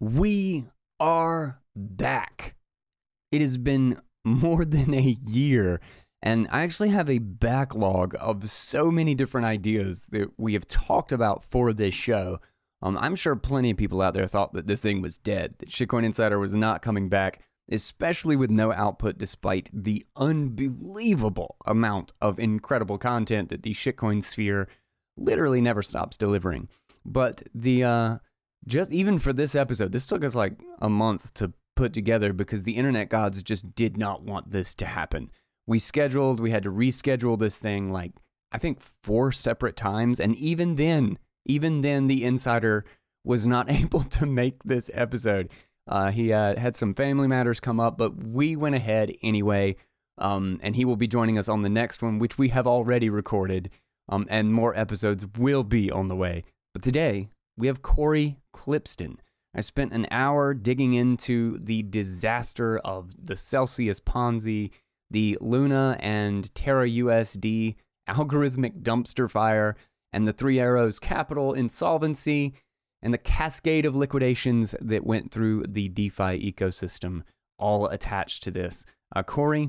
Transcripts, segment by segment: We are back. It has been more than a year, and I actually have a backlog of so many different ideas that we have talked about for this show. I'm sure plenty of people out there thought that this thing was dead, that Shitcoin Insider was not coming back, especially with no output despite the unbelievable amount of incredible content that the shitcoin sphere literally never stops delivering. But the just even for this episode, this took us like a month to put together because the internet gods just did not want this to happen. We had to reschedule this thing like, I think 4 separate times. And even then the insider was not able to make this episode. He had some family matters come up, but we went ahead anyway. And he will be joining us on the next one, which we have already recorded. And more episodes will be on the way. But today, we have Cory Klippsten. I spent an hour digging into the disaster of the Celsius Ponzi, the Luna and Terra USD algorithmic dumpster fire, and the Three Arrows Capital insolvency, and the cascade of liquidations that went through the DeFi ecosystem, all attached to this. Cory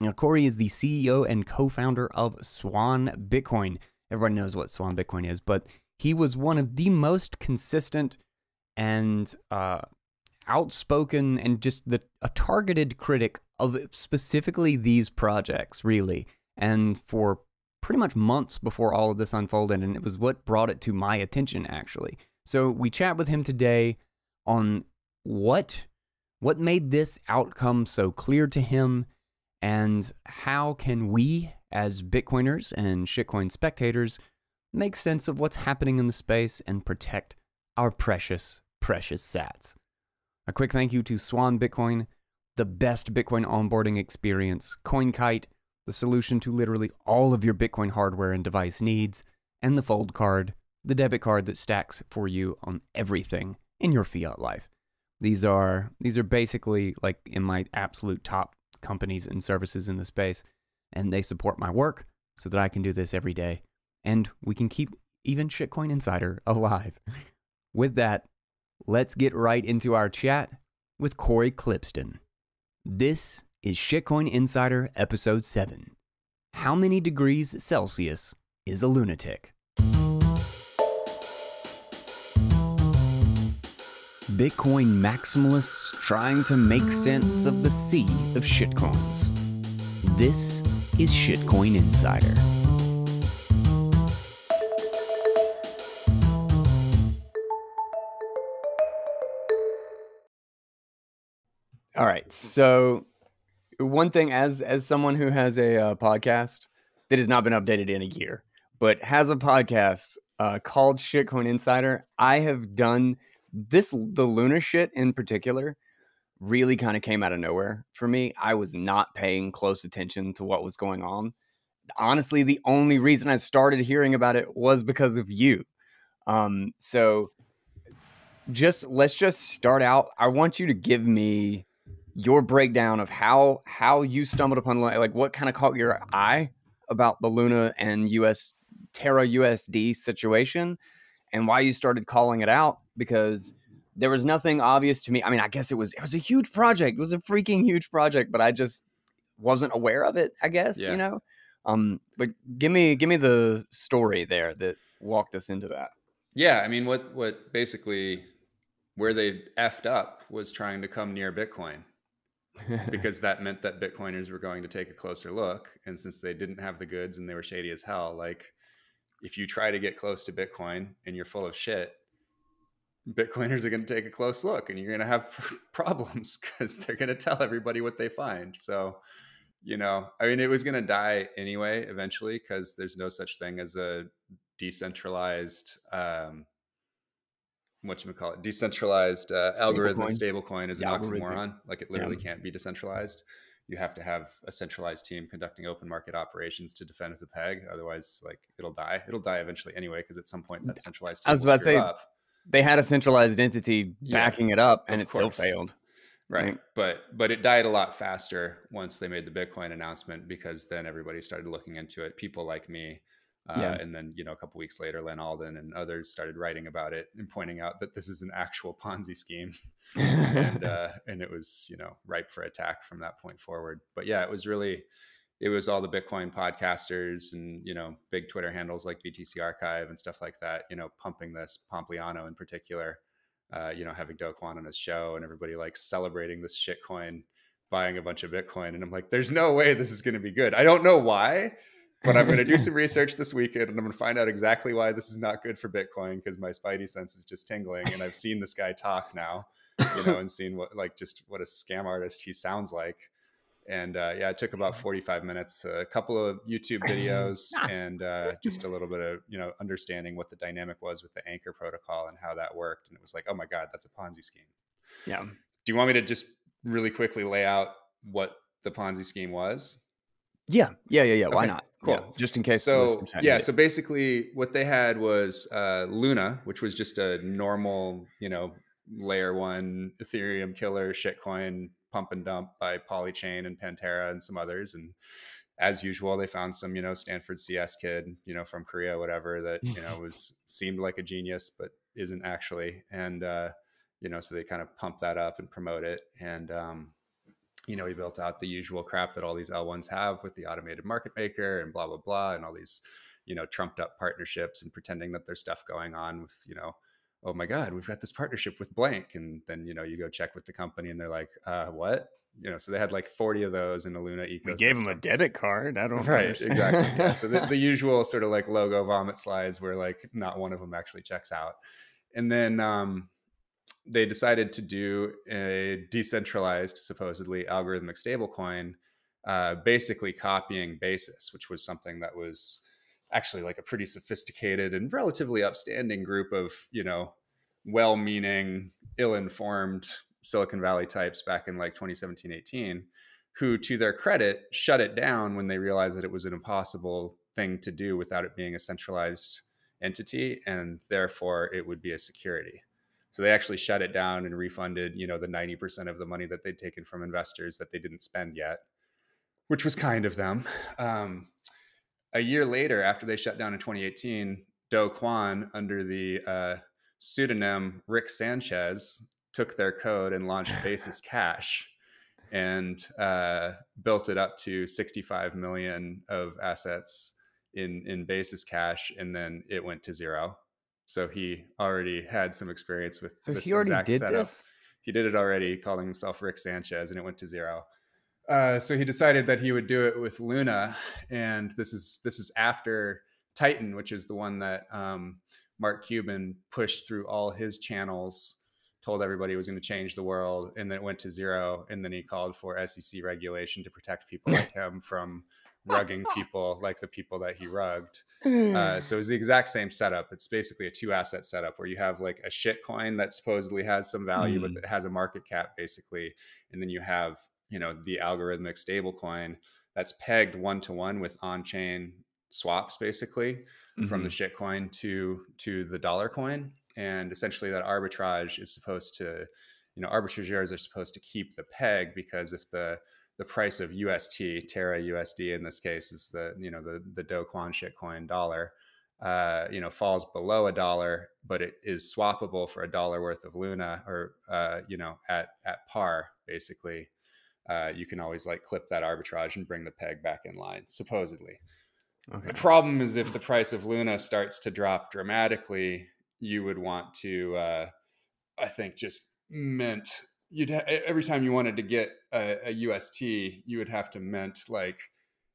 is the CEO and co-founder of Swan Bitcoin. Everyone knows what Swan Bitcoin is, but he was one of the most consistent and outspoken and just a targeted critic of specifically these projects, really. And for pretty much months before all of this unfolded, and it was what brought it to my attention, actually. So we chat with him today on what made this outcome so clear to him, and how can we, as Bitcoiners and shitcoin spectators, make sense of what's happening in the space and protect our precious, precious sats. A quick thank you to Swan Bitcoin, the best Bitcoin onboarding experience, CoinKite, the solution to literally all of your Bitcoin hardware and device needs, and the Fold Card, the debit card that stacks for you on everything in your fiat life. These are basically like in my absolute top companies and services in the space, and they support my work so that I can do this every day, and we can keep even Shitcoin Insider alive. With that, let's get right into our chat with Cory Klippsten. This is Shitcoin Insider Episode 7. How many degrees Celsius is a lunatic? Bitcoin maximalists trying to make sense of the sea of shitcoins. This is Shitcoin Insider. All right, so one thing, as someone who has a podcast that has not been updated in a year, but has a podcast called Shitcoin Insider, I have done this. The Luna shit in particular really kind of came out of nowhere for me. I was not paying close attention to what was going on. Honestly, the only reason I started hearing about it was because of you. So let's just start out. I want you to give me your breakdown of how you stumbled upon, like, what kind of caught your eye about the Luna and Terra USD situation, and why you started calling it out, because there was nothing obvious to me. I mean, I guess it was a huge project. It was a freaking huge project, but I just wasn't aware of it, I guess. Yeah. You know. But give me the story there that walked us into that. Yeah, I mean, what basically where they effed up was trying to come near Bitcoin. Because that meant that Bitcoiners were going to take a closer look. And since they didn't have the goods and they were shady as hell, like if you try to get close to Bitcoin and you're full of shit, Bitcoiners are going to take a close look and you're going to have problems because they're going to tell everybody what they find. So, you know, I mean, it was going to die anyway, eventually, because there's no such thing as a decentralized, whatchamacallit, decentralized algorithmic stablecoin is an oxymoron. Like it literally can't be decentralized. You have to have a centralized team conducting open market operations to defend the peg. Otherwise, like it'll die. It'll die eventually anyway, because at some point that centralized team I was about to say, up. They had a centralized entity backing it up and it still failed. Right. But it died a lot faster once they made the Bitcoin announcement, because then everybody started looking into it. People like me. And then, you know, a couple weeks later, Len Alden and others started writing about it and pointing out that this is an actual Ponzi scheme. and it was, you know, ripe for attack from that point forward. But yeah, it was all the Bitcoin podcasters and, you know, big Twitter handles like BTC Archive and stuff like that, you know, pumping this, Pompliano in particular, you know, having Do Kwon on his show and everybody like celebrating this shitcoin, buying a bunch of Bitcoin. And I'm like, there's no way this is going to be good. I don't know why, but I'm going to do some research this weekend and I'm going to find out exactly why this is not good for Bitcoin, because my spidey sense is just tingling. And I've seen this guy talk now, you know, and seen what a scam artist he sounds like. And it took about 45 minutes, a couple of YouTube videos and just a little bit of, you know, understanding what the dynamic was with the Anchor protocol and how that worked. And it was like, oh my God, that's a Ponzi scheme. Yeah. Do you want me to just really quickly lay out what the Ponzi scheme was? Yeah. Okay. Why not? Cool. Yeah, just in case. So basically what they had was Luna, which was just a normal, you know, layer one Ethereum killer shitcoin pump and dump by Polychain and Pantera and some others. And as usual, they found some, you know, Stanford CS kid, you know, from Korea, whatever, that, you know, seemed like a genius, but isn't actually. And, you know, so they kind of pumped that up and promote it. And, you know, he built out the usual crap that all these L1s have with the automated market maker and blah, blah, blah, and all these, you know, trumped up partnerships and pretending that there's stuff going on with, you know, oh my God, we've got this partnership with blank. And then, you know, you go check with the company and they're like, what? You know, so they had like 40 of those in the Luna ecosystem. We gave them a debit card. I don't know. Right, exactly. Yeah. So the usual sort of like logo vomit slides where like not one of them actually checks out. And then, they decided to do a decentralized, supposedly algorithmic stablecoin, basically copying Basis, which was something that was actually like a pretty sophisticated and relatively upstanding group of, you know, well-meaning, ill-informed Silicon Valley types back in like 2017, 18, who, to their credit, shut it down when they realized that it was an impossible thing to do without it being a centralized entity, and therefore it would be a security. So they actually shut it down and refunded, you know, the 90% of the money that they'd taken from investors that they didn't spend yet, which was kind of them. A year later, after they shut down in 2018, Do Kwon, under the pseudonym Rick Sanchez, took their code and launched Basis Cash and built it up to 65 million of assets in Basis Cash, and then it went to zero. So he already had some experience with this exact setup. He did it already, calling himself Rick Sanchez, and it went to zero. So he decided that he would do it with Luna, and this is after Titan, which is the one that Mark Cuban pushed through all his channels, told everybody it was going to change the world, and then it went to zero. And then he called for SEC regulation to protect people like him from rugging people like the people that he rugged. So it's the exact same setup. It's basically a two asset setup where you have like a shit coin that supposedly has some value, but it has a market cap basically. And then you have, you know, the algorithmic stable coin that's pegged 1-to-1 with on-chain swaps basically from the shit coin to the dollar coin. And essentially that arbitrage is supposed to, you know, arbitrageurs are supposed to keep the peg, because if the price of UST, Terra USD in this case is the, you know, the Do Kwon shitcoin dollar, you know, falls below $1, but it is swappable for $1 worth of Luna or, you know, at par, basically, you can always like clip that arbitrage and bring the peg back in line, supposedly. Okay. The problem is if the price of Luna starts to drop dramatically, you would want to, I think, just mint. Every time you wanted to get a UST, you would have to mint like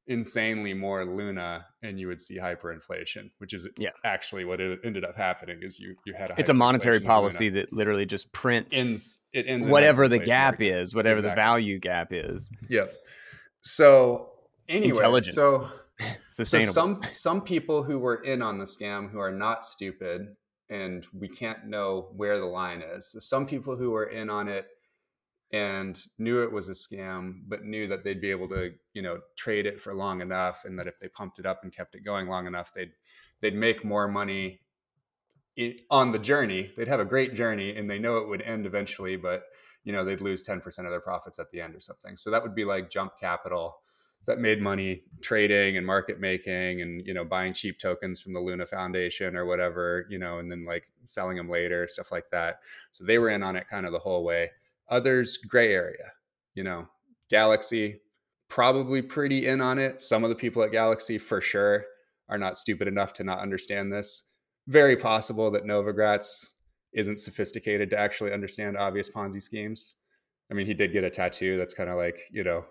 insanely more Luna, and you would see hyperinflation, which is actually what it ended up happening. Is you had it's a monetary policy that literally just prints it ends whatever the gap is, whatever the value gap is. Yep. So anyway, intelligent. So sustainable. So some people who were in on the scam who are not stupid, and we can't know where the line is. So some people who were in on it and knew it was a scam, but knew that they'd be able to, you know, trade it for long enough, and that if they pumped it up and kept it going long enough, they'd make more money on the journey. They'd have a great journey, and they know it would end eventually, but, you know, they'd lose 10% of their profits at the end or something. So that would be like Jump Capital. that made money trading and market making and, you know, buying cheap tokens from the Luna Foundation or whatever, you know, and then like selling them later, stuff like that. So they were in on it kind of the whole way. Others, gray area, you know, Galaxy, probably pretty in on it. Some of the people at Galaxy for sure are not stupid enough to not understand this. Very possible that Novogratz isn't sophisticated to actually understand obvious Ponzi schemes. I mean, he did get a tattoo. That's kind of like, you know,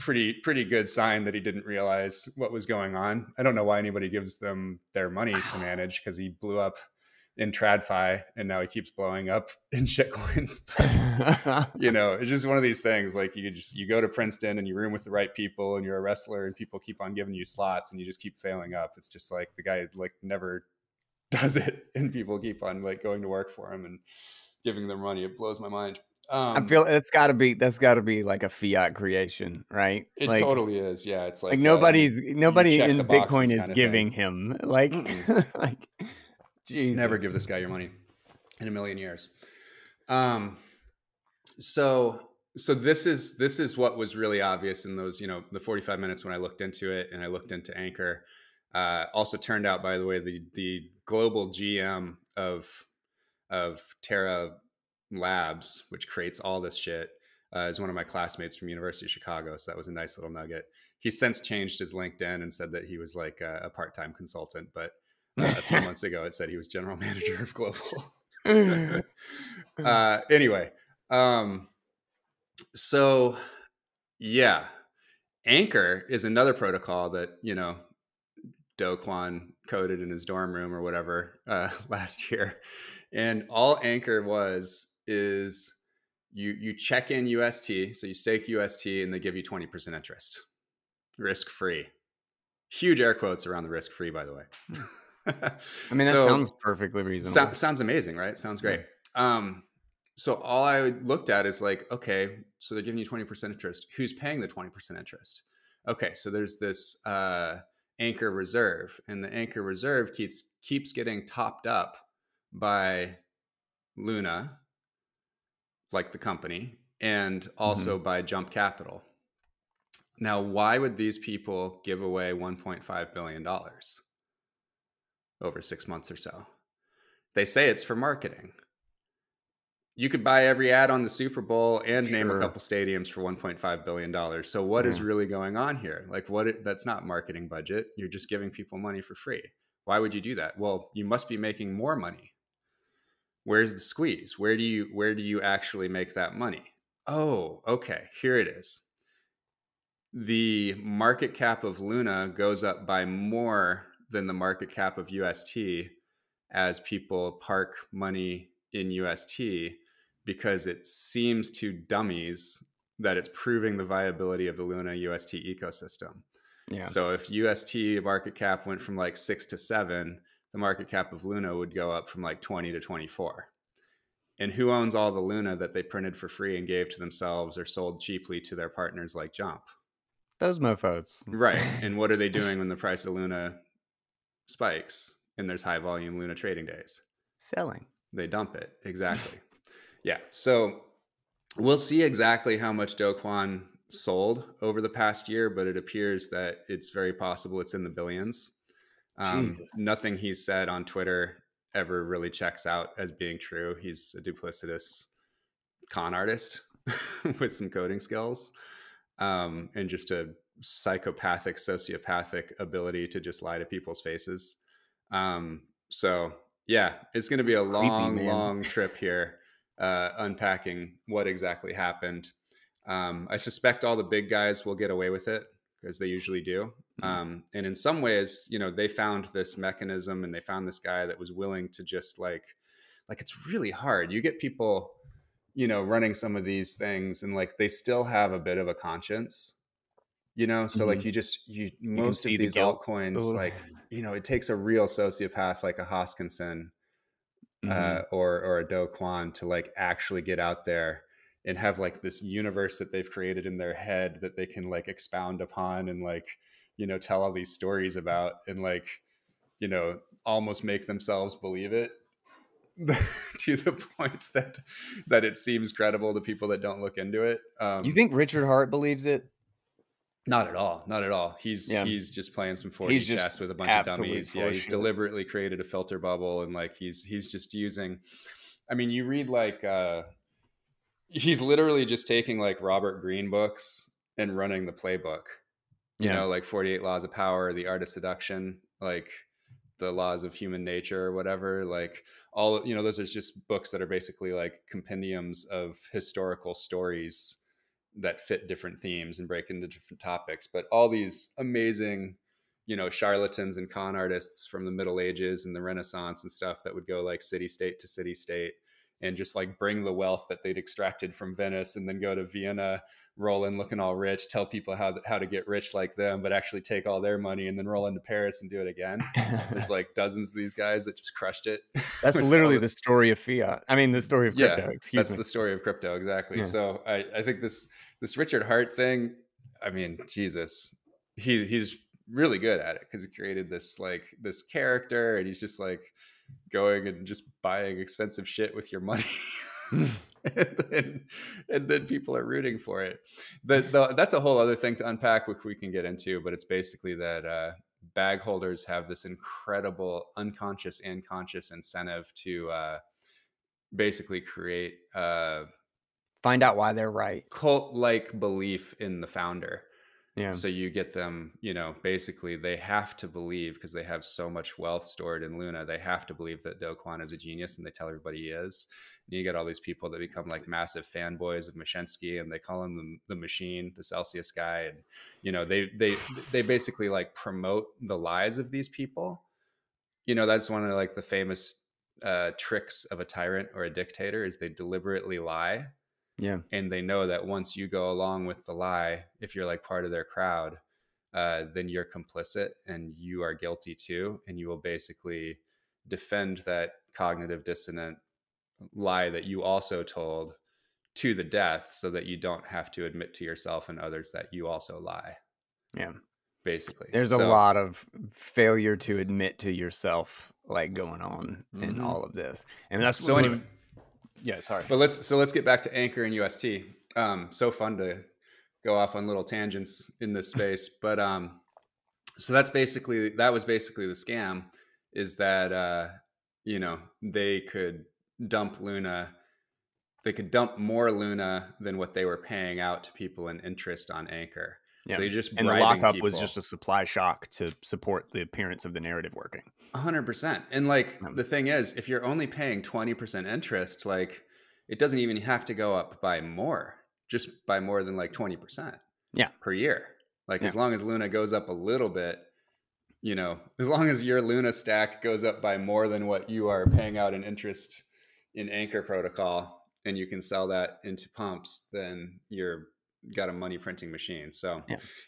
pretty good sign that he didn't realize what was going on. I don't know why anybody gives them their money to manage, because he blew up in TradFi and now he keeps blowing up in shitcoins. You know, it's just one of these things. Like you go to Princeton and you room with the right people and you're a wrestler and people keep on giving you slots and you just keep failing up. It's just like the guy like never does it and people keep on like going to work for him and giving them money. It blows my mind. I feel that's got to be like a fiat creation, right? It like, totally is. Yeah, it's like nobody in Bitcoin is giving him like Jesus. Never give this guy your money in a million years. So this is what was really obvious in those, you know, the 45 minutes when I looked into it, and I looked into Anchor. Also turned out, by the way, the global GM of Terra Labs, which creates all this shit, is one of my classmates from University of Chicago. So that was a nice little nugget. He's since changed his LinkedIn and said that he was like a part-time consultant, but a few months ago it said he was general manager of global. Anyway. So yeah, Anchor is another protocol that, you know, Do Kwon coded in his dorm room or whatever last year. And all Anchor is you check in UST, so you stake UST and they give you 20% interest. Risk-free. Huge air quotes around the risk-free, by the way. I mean, that sounds perfectly reasonable. Sounds amazing, right? Sounds great. Yeah. So all I looked at is like, okay, so they're giving you 20% interest. Who's paying the 20% interest? Okay, so there's this Anchor Reserve, and the Anchor Reserve keeps getting topped up by Luna, like the company, and also by Jump Capital. Now, why would these people give away $1.5 billion over 6 months or so? They say it's for marketing. You could buy every ad on the Super Bowl and name a couple stadiums for $1.5 billion. So what is really going on here? Like that's not marketing budget. You're just giving people money for free. Why would you do that? Well, you must be making more money. Where's the squeeze? Where do you actually make that money? Oh, okay. Here it is. The market cap of Luna goes up by more than the market cap of UST as people park money in UST, because it seems to dummies that it's proving the viability of the Luna UST ecosystem. Yeah. So if UST market cap went from like 6 to 7, the market cap of Luna would go up from like 20 to 24. And who owns all the Luna that they printed for free and gave to themselves or sold cheaply to their partners like Jump? Those mofos. Right. And what are they doing when the price of Luna spikes and there's high volume Luna trading days? Selling. They dump it. Exactly. Yeah. So we'll see exactly how much Do Kwon sold over the past year, but it appears that it's very possible it's in the billions. Nothing he's said on Twitter ever really checks out as being true. He's a duplicitous con artist with some coding skills, and just a psychopathic, sociopathic ability to just lie to people's faces. So yeah, it's going to be a long trip here, unpacking what exactly happened. I suspect all the big guys will get away with it, as they usually do. And in some ways, you know, they found this mechanism and they found this guy that was willing to just like it's really hard. You get people, you know, running some of these things and like, they still have a bit of a conscience, you know? So like you most of these altcoins, like, you know, it takes a real sociopath, like a Hoskinson, or a Do Kwon to like actually get out there and have like this universe that they've created in their head that they can like expound upon and like, you know, tell all these stories about and like, you know, almost make themselves believe it to the point that it seems credible to people that don't look into it. You think Richard Hart believes it? Not at all. Not at all. He's just playing some 40 chess with a bunch of dummies. Fortunate. Yeah, he's deliberately created a filter bubble, and like he's just using. I mean, you read like he's literally just taking like Robert Greene books and running the playbook. You know, like 48 Laws of Power, The Art of Seduction, like the Laws of Human Nature or whatever. Like all, you know, those are just books that are basically like compendiums of historical stories that fit different themes and break into different topics. But all these amazing, you know, charlatans and con artists from the Middle Ages and the Renaissance and stuff that would go like city state to city state and just like bring the wealth that they'd extracted from Venice and then go to Vienna, roll in looking all rich, tell people how to get rich like them, but actually take all their money and then roll into Paris and do it again. There's like dozens of these guys that just crushed it. That's literally the story of fiat. I mean, the story of crypto, that's the story of crypto. Exactly. Yeah. So I think this Richard Hart thing, I mean, Jesus, he's really good at it because he created this, like this character, and he's just like going and just buying expensive shit with your money. And then people are rooting for it. That's a whole other thing to unpack, which we can get into, but it's basically that bag holders have this incredible unconscious and conscious incentive to basically create... find out why they're right. Cult-like belief in the founder. Yeah. So you get them, you know, basically they have to believe, because they have so much wealth stored in Luna, they have to believe that Do Kwon is a genius, and they tell everybody he is. And you get all these people that become like massive fanboys of Mashinsky, and they call him the machine, the Celsius guy. And, you know, they basically like promote the lies of these people. You know, that's one of like the famous tricks of a tyrant or a dictator, is they deliberately lie. Yeah. And they know that once you go along with the lie, if you're like part of their crowd, then you're complicit and you are guilty too. And you will basically defend that cognitive dissonant lie that you also told to the death, so that you don't have to admit to yourself and others that you also lie. Yeah. Basically. There's a lot of failure to admit to yourself, like going on in all of this. And that's so anyway. Yeah, sorry. But let's get back to Anchor and UST. So fun to go off on little tangents in this space. But so that was basically the scam, is that you know, they could dump Luna, they could dump more Luna than what they were paying out to people in interest on Anchor. Yeah. So you're just bribing. And the lockup people was just a supply shock to support the appearance of the narrative working. 100%. And like the thing is, if you're only paying 20% interest, like it doesn't even have to go up by more, just by more than like 20%. Yeah. Per year. Like as long as Luna goes up a little bit, you know, as long as your Luna stack goes up by more than what you are paying out in interest in Anchor protocol, and you can sell that into pumps, then you're got a money printing machine. So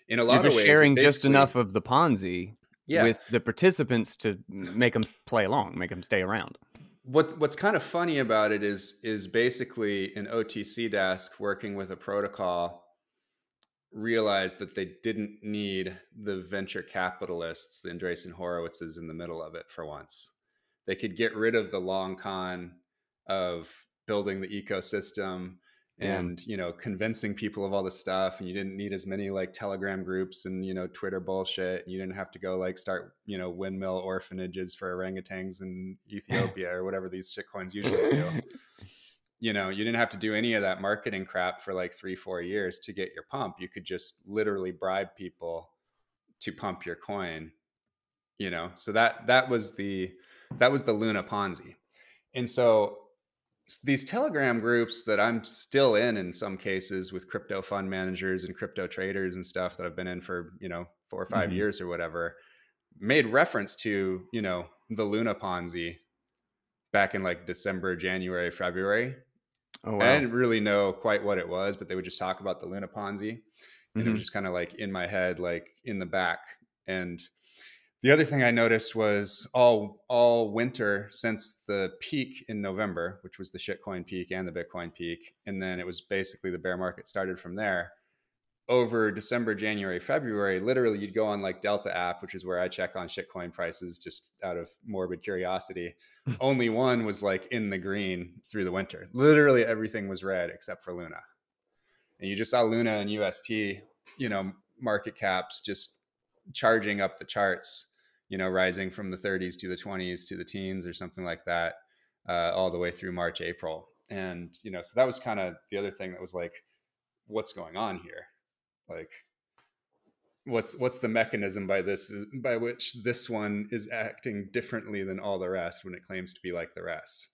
in a lot of ways, sharing just enough of the Ponzi with the participants to make them play along, make them stay around. What's kind of funny about it is basically an OTC desk working with a protocol realized that they didn't need the venture capitalists, the Andreessen Horowitzes in the middle of it for once. They could get rid of the long con of building the ecosystem and, you know, convincing people of all this stuff. And you didn't need as many like Telegram groups and, you know, Twitter bullshit. And you didn't have to go like start, you know, windmill orphanages for orangutans in Ethiopia or whatever these shitcoins usually do. You know, you didn't have to do any of that marketing crap for like 3-4 years to get your pump. You could just literally bribe people to pump your coin, you know? So that was the Luna Ponzi. And so these Telegram groups that I'm still in some cases with crypto fund managers and crypto traders and stuff that I've been in for, you know, 4 or 5 years or whatever, made reference to, you know, the Luna Ponzi back in like December, January, February. Oh, wow. I didn't really know quite what it was, but they would just talk about the Luna Ponzi, and it was just kind of like in my head, like in the back. And the other thing I noticed was all winter since the peak in November, which was the shitcoin peak and the Bitcoin peak, and then it was basically the bear market started from there. Over December, January, February, literally you'd go on like Delta app, which is where I check on shitcoin prices just out of morbid curiosity. Only one was like in the green through the winter. Literally everything was red except for Luna. And you just saw Luna and UST, you know, market caps just charging up the charts, you know, rising from the 30s to the 20s to the teens or something like that, all the way through March, April. And, you know, so that was kind of the other thing that was like, what's going on here? Like, what's the mechanism by which this one is acting differently than all the rest when it claims to be like the rest?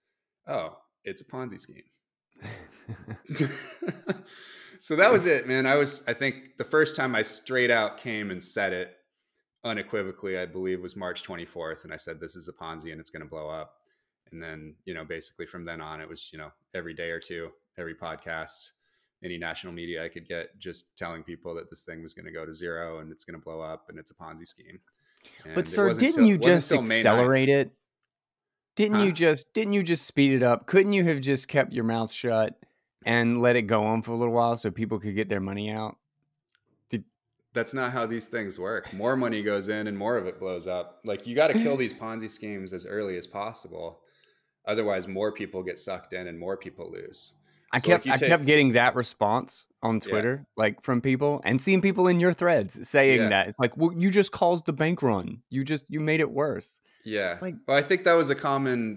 Oh, it's a Ponzi scheme. So that was it, man. I think the first time I straight out came and said it unequivocally, I believe was March 24th. And I said, this is a Ponzi and it's going to blow up. And then, you know, basically from then on, it was, you know, every day or two, every podcast, any national media I could get, just telling people that this thing was going to go to zero and it's going to blow up and it's a Ponzi scheme. And but sir, didn't you just accelerate it? Didn't you just speed it up? Couldn't you have just kept your mouth shut and let it go on for a little while so people could get their money out? That's not how these things work. More money goes in and more of it blows up. Like, you got to kill these Ponzi schemes as early as possible. Otherwise, more people get sucked in and more people lose. I kept getting that response on Twitter, like from people, and seeing people in your threads saying that. It's like, well, you just caused the bank run. You made it worse. Yeah. It's like, well, I think that was a common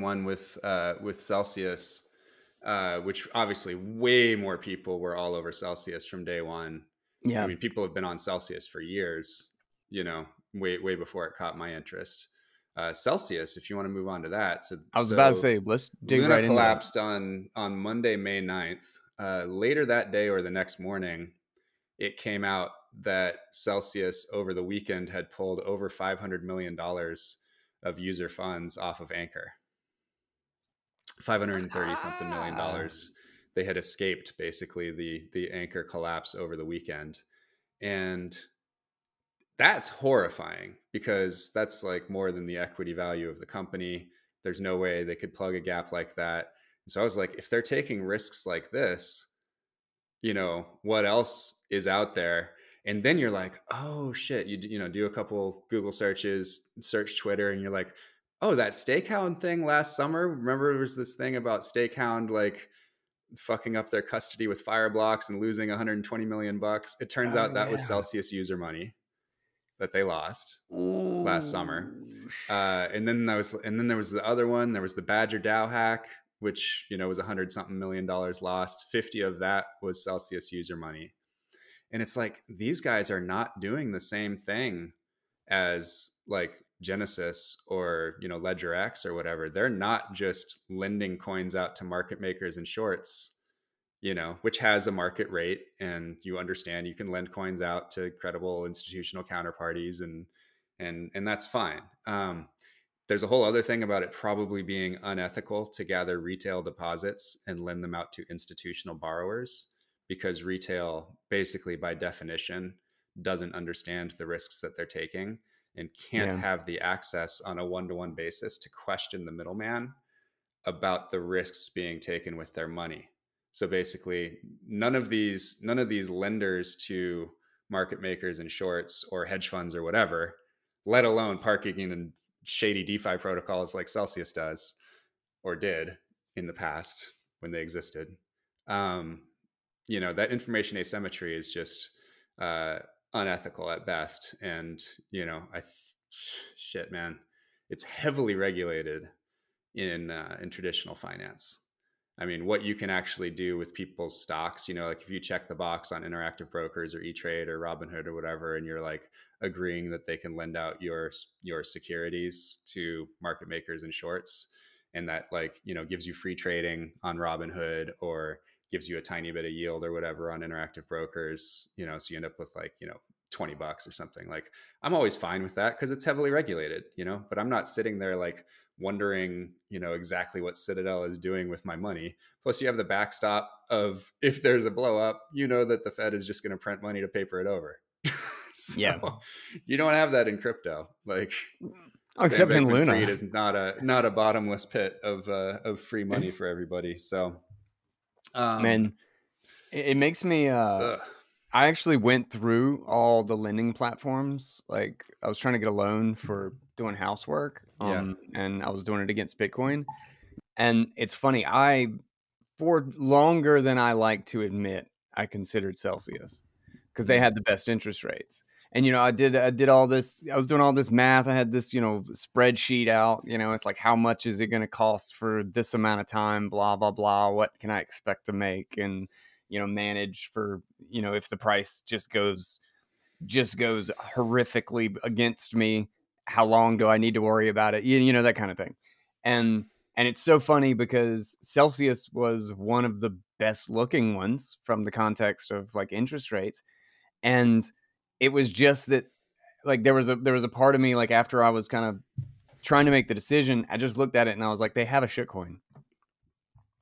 one with Celsius, which obviously way more people were all over Celsius from day one. Yeah. I mean, people have been on Celsius for years, you know, way before it caught my interest. Celsius, if you want to move on to that. So I was about to say, let's dig Luna right in. Luna collapsed on Monday, May 9th. Later that day or the next morning, it came out that Celsius over the weekend had pulled over $500 million of user funds off of Anchor. $530-something million. They had escaped basically the Anchor collapse over the weekend. And that's horrifying because that's like more than the equity value of the company. There's no way they could plug a gap like that. And so I was like, if they're taking risks like this, you know, what else is out there? And then you're like, oh shit, you know, do a couple Google searches, search Twitter, and you're like, oh, that Stakehound thing last summer. Remember there was this thing about Stakehound, like fucking up their custody with fire blocks and losing $120 million. It turns out that was Celsius user money that they lost last summer. And then there was the other one. There was the Badger DAO hack, which, you know, was $100-something million lost. 50 of that was Celsius user money. And it's like, these guys are not doing the same thing as like Genesis or, you know, Ledger X or whatever. They're not just lending coins out to market makers and shorts, you know, which has a market rate, and you understand you can lend coins out to credible institutional counterparties, and that's fine. There's a whole other thing about it probably being unethical to gather retail deposits and lend them out to institutional borrowers, because retail basically by definition doesn't understand the risks that they're taking and can't have the access on a one-to-one basis to question the middleman about the risks being taken with their money. So basically, none of these lenders to market makers and shorts or hedge funds or whatever, let alone parking in shady DeFi protocols like Celsius does or did in the past when they existed. You know, that information asymmetry is just unethical at best. And, you know, shit, man, it's heavily regulated in traditional finance. I mean, what you can actually do with people's stocks, you know, like if you check the box on Interactive Brokers or E-Trade or Robinhood or whatever, and you're like agreeing that they can lend out your securities to market makers and shorts, and that, like, you know, gives you free trading on Robinhood or gives you a tiny bit of yield or whatever on Interactive Brokers, you know, so you end up with like, you know, $20 or something. Like, I'm always fine with that because it's heavily regulated, you know, but I'm not sitting there like wondering, you know, exactly what Citadel is doing with my money. Plus you have the backstop of, if there's a blow up, you know that the Fed is just going to print money to paper it over. So yeah, you don't have that in crypto. Like, except in Luna, it is not a bottomless pit of free money for everybody. So man, it makes me I actually went through all the lending platforms. Like, I was trying to get a loan for doing housework, and I was doing it against Bitcoin. And it's funny, I, for longer than I like to admit, I considered Celsius. because they had the best interest rates. And, you know, I did all this, I was doing all this math. I had this, you know, spreadsheet out, you know, it's like, how much is it going to cost for this amount of time, blah, blah, blah. What can I expect to make and, you know, manage for, you know, if the price just goes horrifically against me, how long do I need to worry about it? You know, that kind of thing. And it's so funny because Celsius was one of the best looking ones from the context of like interest rates. And it was just that, like, there was a part of me, like, after I was kind of trying to make the decision, I just looked at it and I was like, they have a shitcoin.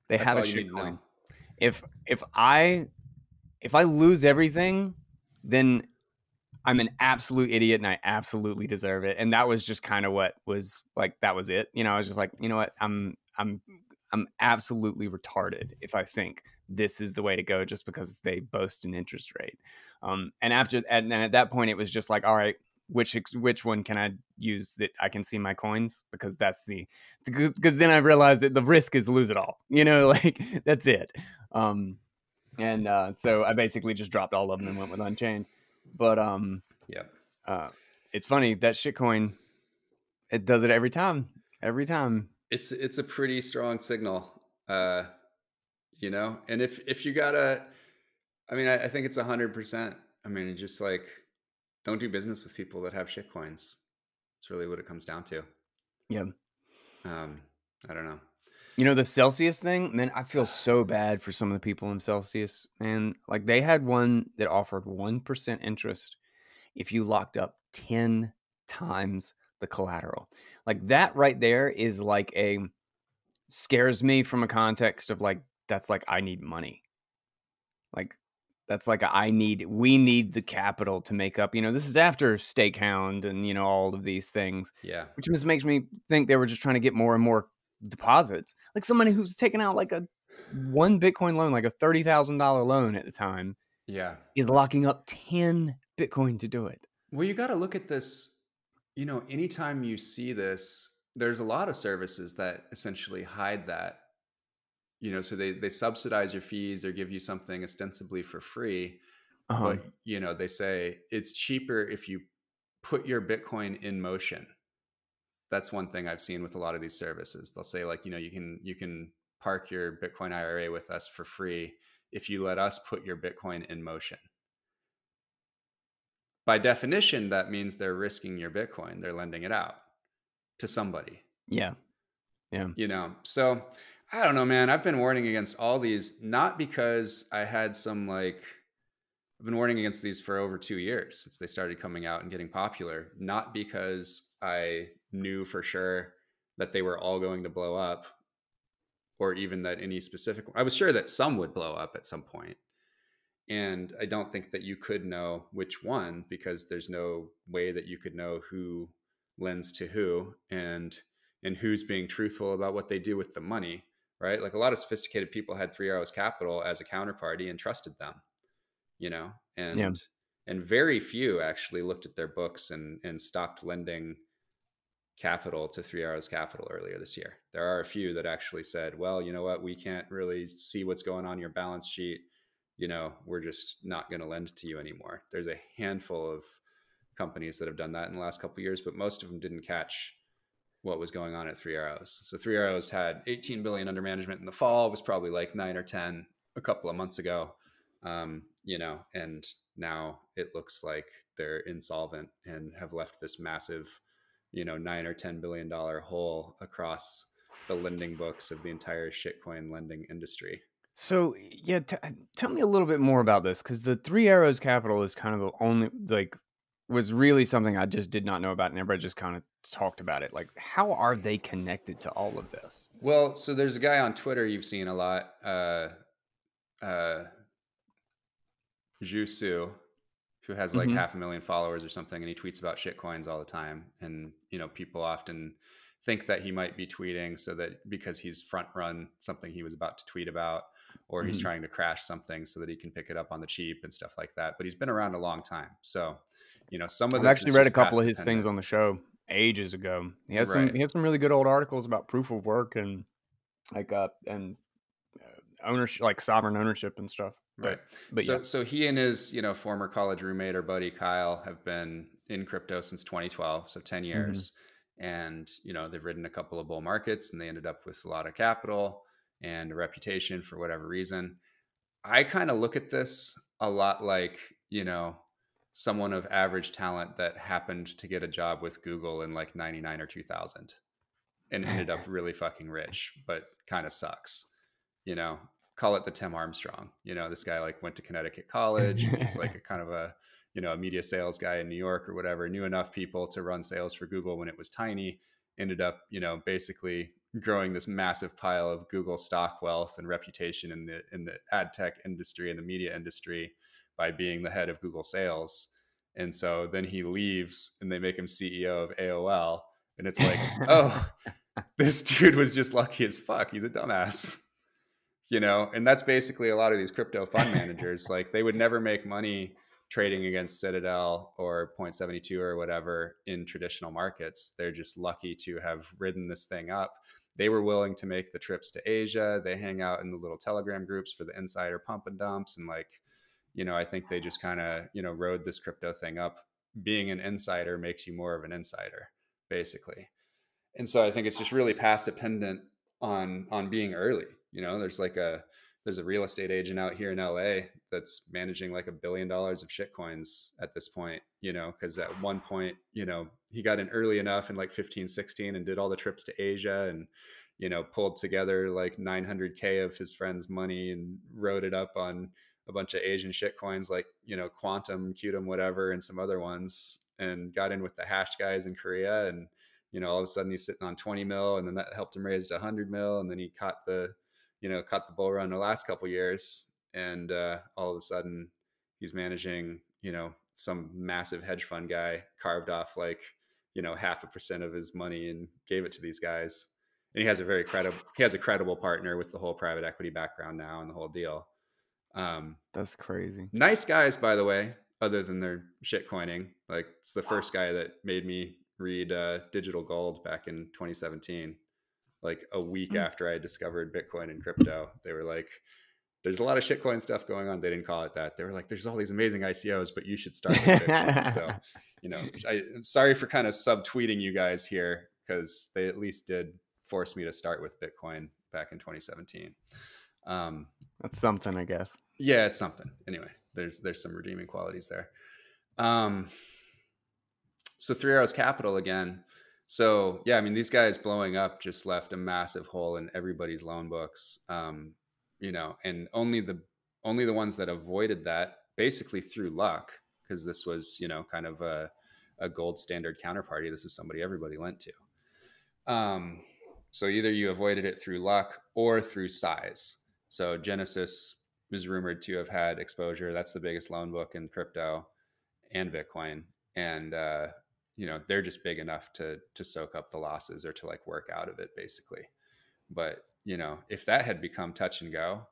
They have a shitcoin. If I lose everything, then I'm an absolute idiot and I absolutely deserve it. And that was just kind of what was like, that was it. You know, I was just like, you know what? I'm absolutely retarded if I think this is the way to go just because they boast an interest rate. And then at that point, it was just like, all right, which one can I use that I can see my coins? Because because then I realized that the risk is lose it all, you know, like that's it. So I basically just dropped all of them and went with Unchained. But it's funny that shitcoin, it does it every time. It's a pretty strong signal, you know? And if you gotta, I mean, I think it's 100%. I mean, just like, don't do business with people that have shit coins. It's really what it comes down to. Yeah. I don't know. You know, the Celsius thing, man, I feel so bad for some of the people in Celsius, man. Like they had one that offered 1% interest if you locked up 10 times the collateral. Like that right there is like a scares me from a context of like, that's like, I need money. Like that's like, we need the capital to make up, you know, this is after Stakehound and, you know, all of these things. Yeah. Which just makes me think they were just trying to get more and more deposits. Like somebody who's taking out like a one Bitcoin loan, like a $30,000 loan at the time. Yeah. Is locking up 10 Bitcoin to do it. Well, you got to look at this. You know, anytime you see this, there's a lot of services that essentially hide that, you know, so they subsidize your fees or give you something ostensibly for free. Uh-huh. But, you know, they say it's cheaper if you put your Bitcoin in motion. That's one thing I've seen with a lot of these services. They'll say like, you know, you can park your Bitcoin IRA with us for free if you let us put your Bitcoin in motion. By definition, that means they're risking your Bitcoin. They're lending it out to somebody. Yeah. Yeah. You know, so I don't know, man. I've been warning against all these, not because I had some like, I've been warning against these for over 2 years since they started coming out and getting popular, not because I knew for sure that they were all going to blow up or even that any specific, I was sure that some would blow up at some point. And I don't think that you could know which one because there's no way that you could know who lends to who and who's being truthful about what they do with the money, right? Like a lot of sophisticated people had Three Arrows Capital as a counterparty and trusted them, you know, and very few actually looked at their books and stopped lending capital to Three Arrows Capital earlier this year. There are a few that actually said, well, you know what, we can't really see what's going on your balance sheet. You know, we're just not going to lend to you anymore. There's a handful of companies that have done that in the last couple of years, but most of them didn't catch what was going on at Three Arrows. So Three Arrows had 18 billion under management in the fall. It was probably like 9 or 10 a couple of months ago, you know, and now it looks like they're insolvent and have left this massive, you know, $9 or $10 billion hole across the lending books of the entire shitcoin lending industry. So yeah, tell me a little bit more about this because the Three Arrows Capital is kind of the only like was really something I just did not know about and everybody just kind of talked about it. Like how are they connected to all of this? Well, so there's a guy on Twitter you've seen a lot, Jusu, who has like 500,000 followers or something, and he tweets about shitcoins all the time. And you know, people often think that he might be tweeting so that because he's front run something he was about to tweet about. Or he's trying to crash something so that he can pick it up on the cheap and stuff like that. But he's been around a long time. So, you know, some of I've actually read a couple of his things on the show ages ago. He has some really good old articles about proof of work and like, and ownership, like sovereign ownership and stuff. Right. But so, yeah. So he and his, you know, former college roommate or buddy Kyle have been in crypto since 2012, so 10 years. Mm-hmm. And, you know, they've ridden a couple of bull markets and they ended up with a lot of capital and a reputation for whatever reason. I kind of look at this a lot like, you know, someone of average talent that happened to get a job with Google in like 99 or 2000 and ended up really fucking rich, but kind of sucks, you know. Call it the Tim Armstrong. You know, this guy like went to Connecticut College. He's like a kind of a, you know, a media sales guy in New York or whatever, knew enough people to run sales for Google when it was tiny, ended up, you know, basically growing this massive pile of Google stock wealth and reputation in the ad tech industry and the media industry by being the head of Google sales. And so then he leaves and they make him CEO of AOL. And it's like, oh, this dude was just lucky as fuck. He's a dumbass. You know, and that's basically a lot of these crypto fund managers. Like they would never make money trading against Citadel or 0.72 or whatever in traditional markets. They're just lucky to have ridden this thing up. They were willing to make the trips to Asia. They hang out in the little Telegram groups for the insider pump and dumps. And like, you know, I think they just kind of, you know, rode this crypto thing up. Being an insider makes you more of an insider, basically. And so I think it's just really path dependent on being early. You know, there's a real estate agent out here in LA that's managing like $1 billion of shitcoins at this point, you know, because at one point, you know, he got in early enough in like 15, 16 and did all the trips to Asia and, you know, pulled together like 900K of his friend's money and rode it up on a bunch of Asian shitcoins like, you know, Quantum, Qtum, whatever, and some other ones, and got in with the hash guys in Korea. And, you know, all of a sudden he's sitting on 20 mil and then that helped him raise to 100 mil. And then he caught the bull run the last couple of years. And all of a sudden he's managing, you know, some massive hedge fund guy carved off like, you know, 0.5% of his money and gave it to these guys. And he has a credible partner with the whole private equity background now and the whole deal. That's crazy. Nice guys, by the way, other than their shit coining. Like it's the first guy that made me read Digital Gold back in 2017. Like a week after I discovered Bitcoin and crypto, they were like, there's a lot of shitcoin stuff going on. They didn't call it that. They were like, there's all these amazing ICOs, but you should start with Bitcoin. So, you know, I'm sorry for kind of subtweeting you guys here because they at least did force me to start with Bitcoin back in 2017. That's something, I guess. Yeah, it's something. Anyway, there's some redeeming qualities there. So Three Arrows Capital again. So, yeah, I mean, these guys blowing up just left a massive hole in everybody's loan books, you know, and only the ones that avoided that basically through luck, because this was, you know, kind of a gold standard counterparty. This is somebody everybody lent to. So either you avoided it through luck or through size. So Genesis is rumored to have had exposure. That's the biggest loan book in crypto and Bitcoin. And, you know, they're just big enough to soak up the losses or to like work out of it basically. But, you know, if that had become touch and go,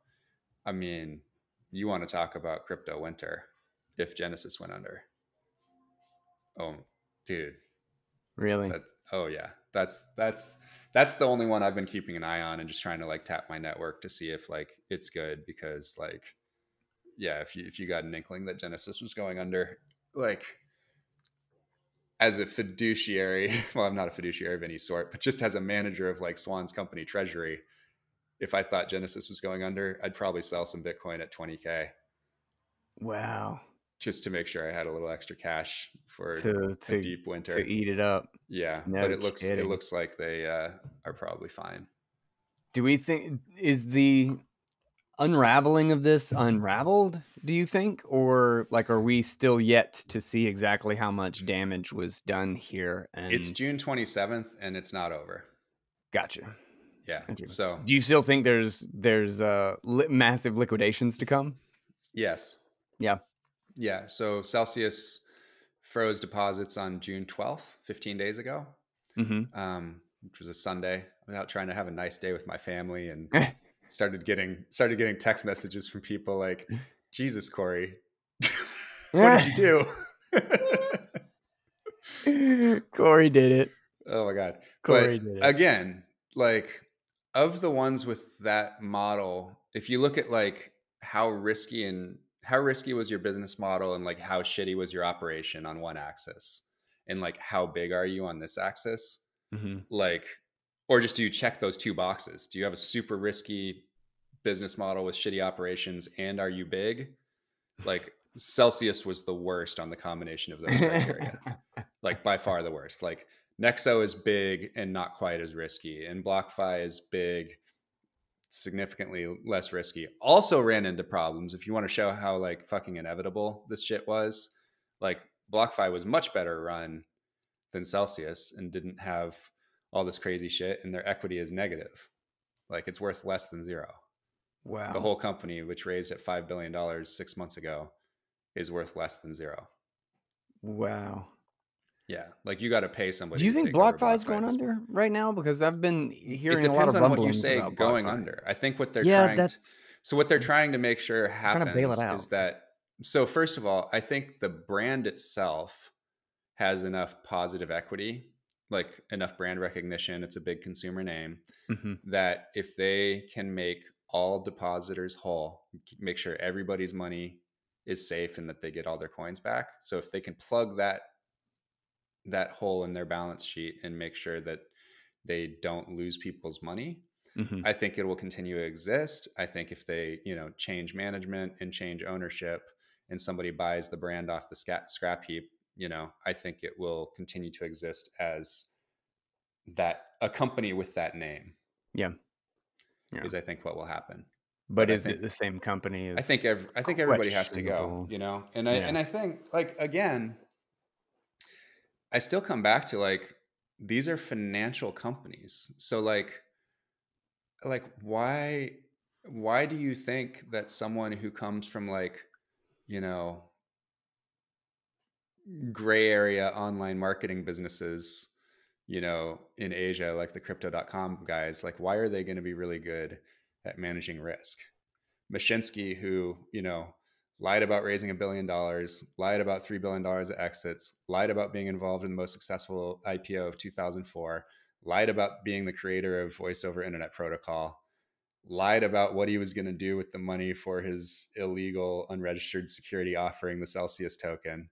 I mean, you want to talk about crypto winter if Genesis went under. Oh, dude. Really? That's the only one I've been keeping an eye on and just trying to like tap my network to see if like it's good, because like, yeah, if you got an inkling that Genesis was going under, like, as a fiduciary, well, I'm not a fiduciary of any sort, but just as a manager of like Swan's company treasury, if I thought Genesis was going under, I'd probably sell some Bitcoin at 20K. Wow. Just to make sure I had a little extra cash for a deep winter. To eat it up. Yeah. No, but it looks like they are probably fine. Do we think, is the unraveling of this unraveled, do you think? Or like, are we still yet to see exactly how much damage was done here? And it's June 27th and it's not over. Gotcha. Yeah. Gotcha. So do you still think there's massive liquidations to come? Yes. Yeah. Yeah. So Celsius froze deposits on June 12th, 15 days ago, mm-hmm. Which was a Sunday. I was out trying to have a nice day with my family and started getting text messages from people like, Jesus, Corey, what did you do? Corey did it. Oh my God. Corey did it. Again, like of the ones with that model, if you look at like how risky was your business model, and like how shitty was your operation on one axis, and like how big are you on this axis? Mm-hmm. Like, or just do you check those two boxes? Do you have a super risky business model with shitty operations, and are you big? Like Celsius was the worst on the combination of those criteria, like by far the worst. Like Nexo is big and not quite as risky, and BlockFi is big, significantly less risky. Also ran into problems. If you want to show how like fucking inevitable this shit was, like BlockFi was much better run than Celsius and didn't have all this crazy shit, and their equity is negative. Like it's worth less than zero. Wow. The whole company, which raised at $5 billion 6 months ago, is worth less than zero. Wow. Yeah. Like you got to pay somebody. Do you think BlockFi is going under right now? Because I've been hearing a lot of rumblings about BlockFi. It depends on what you say going under. I think what they're trying to make sure happens is that, so first of all, I think the brand itself has enough positive equity, like enough brand recognition. It's a big consumer name, mm-hmm. that if they can make all depositors whole, make sure everybody's money is safe and that they get all their coins back. So if they can plug that hole in their balance sheet and make sure that they don't lose people's money, mm-hmm. I think it will continue to exist. I think if they, change management and change ownership and somebody buys the brand off the scrap heap, I think it will continue to exist as a company with that name. Yeah. Yeah. Is I think what will happen. But is it the same company? I think everybody has to go, And I think, like, again, I still come back to like, these are financial companies. So like why do you think that someone who comes from like, gray area online marketing businesses, in Asia, like the crypto.com guys, like, why are they going to be really good at managing risk? Mashinsky, who, lied about raising $1 billion, lied about $3 billion of exits, lied about being involved in the most successful IPO of 2004, lied about being the creator of voice over internet protocol, lied about what he was going to do with the money for his illegal unregistered security offering, the Celsius token,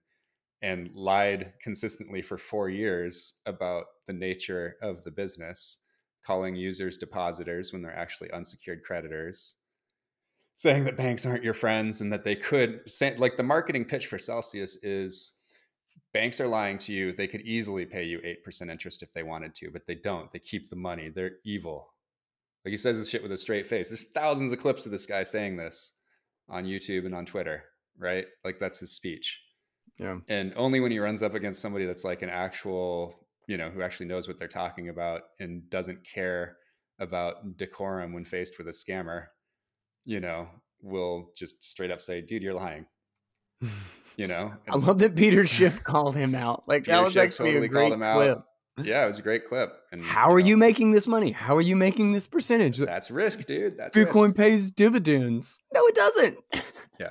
and lied consistently for 4 years about the nature of the business, calling users depositors when they're actually unsecured creditors, saying that banks aren't your friends and that they could say, like, the marketing pitch for Celsius is banks are lying to you. They could easily pay you 8% interest if they wanted to, but they don't. They keep the money. They're evil. Like, he says this shit with a straight face. There's thousands of clips of this guy saying this on YouTube and on Twitter, right? Like, that's his speech. Yeah. And only when he runs up against somebody that's like an actual, who actually knows what they're talking about and doesn't care about decorum when faced with a scammer, will just straight up say, dude, you're lying. I love that Peter Schiff called him out. Like, Peter Schiff totally called him out. Yeah, it was a great clip. And how are you making this money? How are you making this percentage? That's risk, dude. That's Bitcoin risk. Pays dividends. No, it doesn't. Yeah.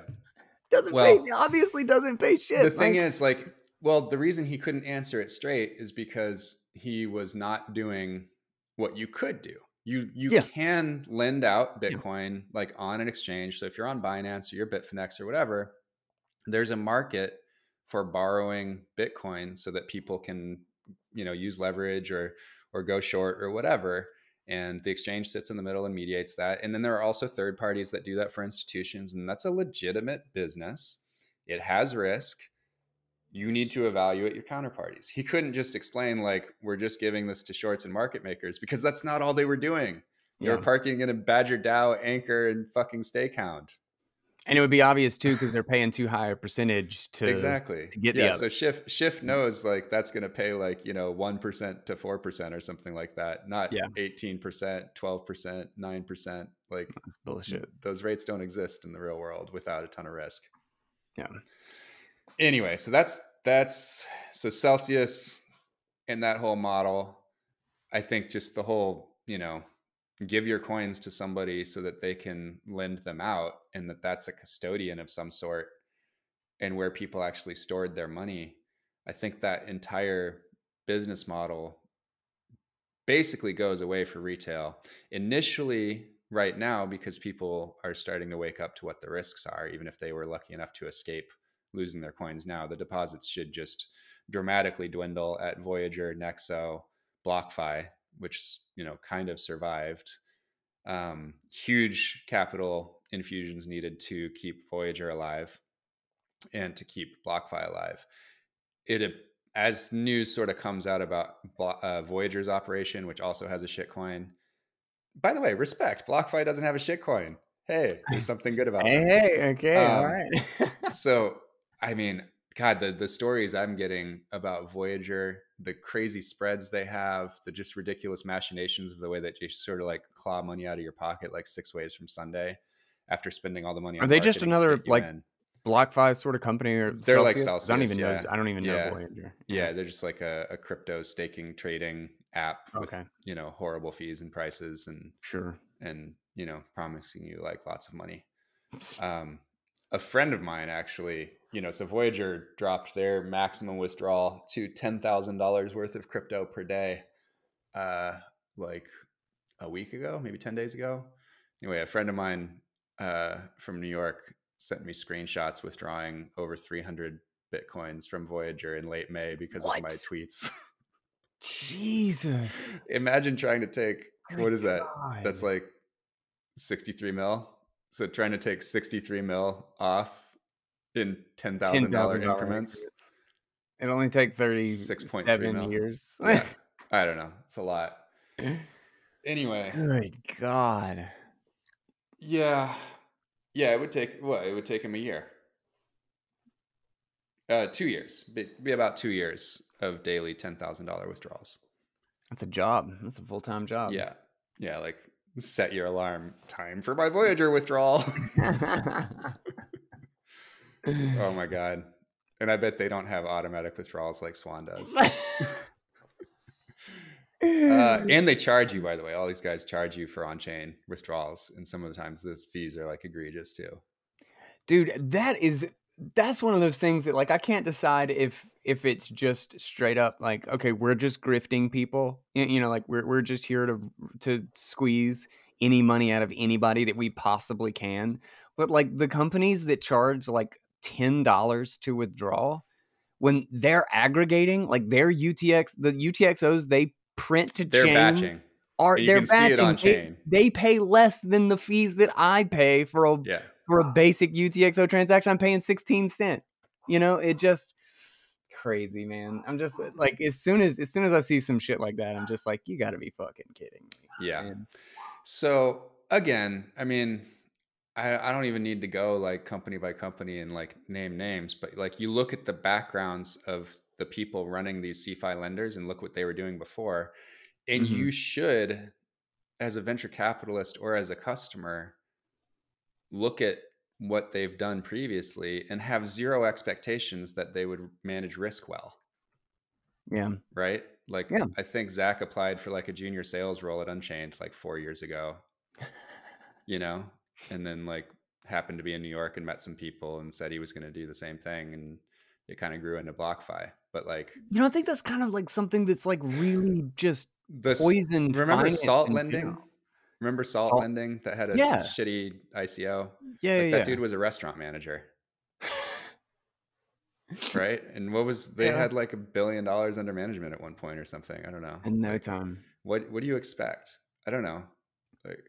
Obviously doesn't pay shit. The thing is, like, well, the reason he couldn't answer it straight is because he was not doing what you could do. You can lend out Bitcoin like on an exchange. So if you're on Binance or your Bitfinex or whatever, there's a market for borrowing Bitcoin so that people can, use leverage or go short or whatever. And the exchange sits in the middle and mediates that. And then there are also third parties that do that for institutions. And that's a legitimate business. It has risk. You need to evaluate your counterparties. He couldn't just explain, like, we're just giving this to shorts and market makers, because that's not all they were doing. They were parking in a Badger DAO, Anchor, and fucking Stakehound. And it would be obvious, too, because they're paying too high a percentage to get the other. So Schiff knows, like, that's going to pay, like, 1% to 4% or something like that. Not 18%, 12%, 9%. Like, that's bullshit. Those rates don't exist in the real world without a ton of risk. Yeah. Anyway, so that's Celsius and that whole model. I think just the whole, give your coins to somebody so that they can lend them out, and that's a custodian of some sort, and where people actually stored their money. I think that entire business model basically goes away for retail. Initially, right now because people are starting to wake up to what the risks are. Even if they were lucky enough to escape losing their coins now, the deposits should just dramatically dwindle at Voyager, Nexo, BlockFi, which, you know, kind of survived. Huge capital infusions needed to keep Voyager alive and to keep BlockFi alive. As news sort of comes out about Voyager's operation, which also has a shitcoin. By the way, respect. BlockFi doesn't have a shitcoin. Hey, there's something good about it. Hey, okay, all right. So, I mean, God, the stories I'm getting about Voyager, the crazy spreads they have, the just ridiculous machinations of the way that you sort of like claw money out of your pocket like 6 ways from Sunday after spending all the money. Are they just another like BlockFi sort of company, or they're Celsius? Like Celsius? I don't even know Voyager. Yeah, they're just like a crypto staking trading app with you know, horrible fees and prices and you know, promising you like lots of money. A friend of mine actually, you know, so Voyager dropped their maximum withdrawal to $10,000 worth of crypto per day, like a week ago, maybe 10 days ago. Anyway, a friend of mine from New York sent me screenshots withdrawing over 300 Bitcoins from Voyager in late May because of my tweets. Jesus. Imagine trying to take, what is that? That's like 63 mil. So trying to take 63 mil off in $10,000 increments. It'll only take 36.7 years. Yeah. I don't know. It's a lot. Anyway. Good God. Yeah. Yeah, it would take, it would take him a year. 2 years. It'd be about 2 years of daily $10,000 withdrawals. That's a job. That's a full-time job. Yeah. Yeah, like set your alarm. Time for my Voyager withdrawal. Oh my God. And I bet they don't have automatic withdrawals like Swan does. And they charge you, by the way. All these guys charge you for on-chain withdrawals. And some of the times the fees are like egregious too. Dude, that's one of those things that like I can't decide if it's just straight up like, okay, we're just grifting people. You know, like we're just here to squeeze any money out of anybody that we possibly can. But like the companies that charge like $10 to withdraw, when they're aggregating, like their UTX, the UTXOs they print to chain, batching. They're batching. See it on chain. They pay less than the fees that I pay for a basic UTXO transaction. I'm paying 16 cents. You know, it just crazy, man. I'm just like, as soon as I see some shit like that, I'm just like, you got to be fucking kidding me. Yeah. Man. So again, I mean, I don't even need to go like company by company and like name names, but like you look at the backgrounds of the people running these CeFi lenders and look what they were doing before. And you should, as a venture capitalist or as a customer, look at what they've done previously and have zero expectations that they would manage risk well. Yeah. Right? Like I think Zach applied for like a junior sales role at Unchained like 4 years ago, you know, and then like happened to be in New York and met some people and said he was going to do the same thing. And it kind of grew into BlockFi. But like, you don't think that's kind of like something that's like really just poisoned? Remember Salt Lending? You know? Remember Salt Lending that had a shitty ICO? Yeah, like that dude was a restaurant manager. Right? And what was they had like $1 billion under management at one point or something. I don't know. In no time. What do you expect? I don't know. Like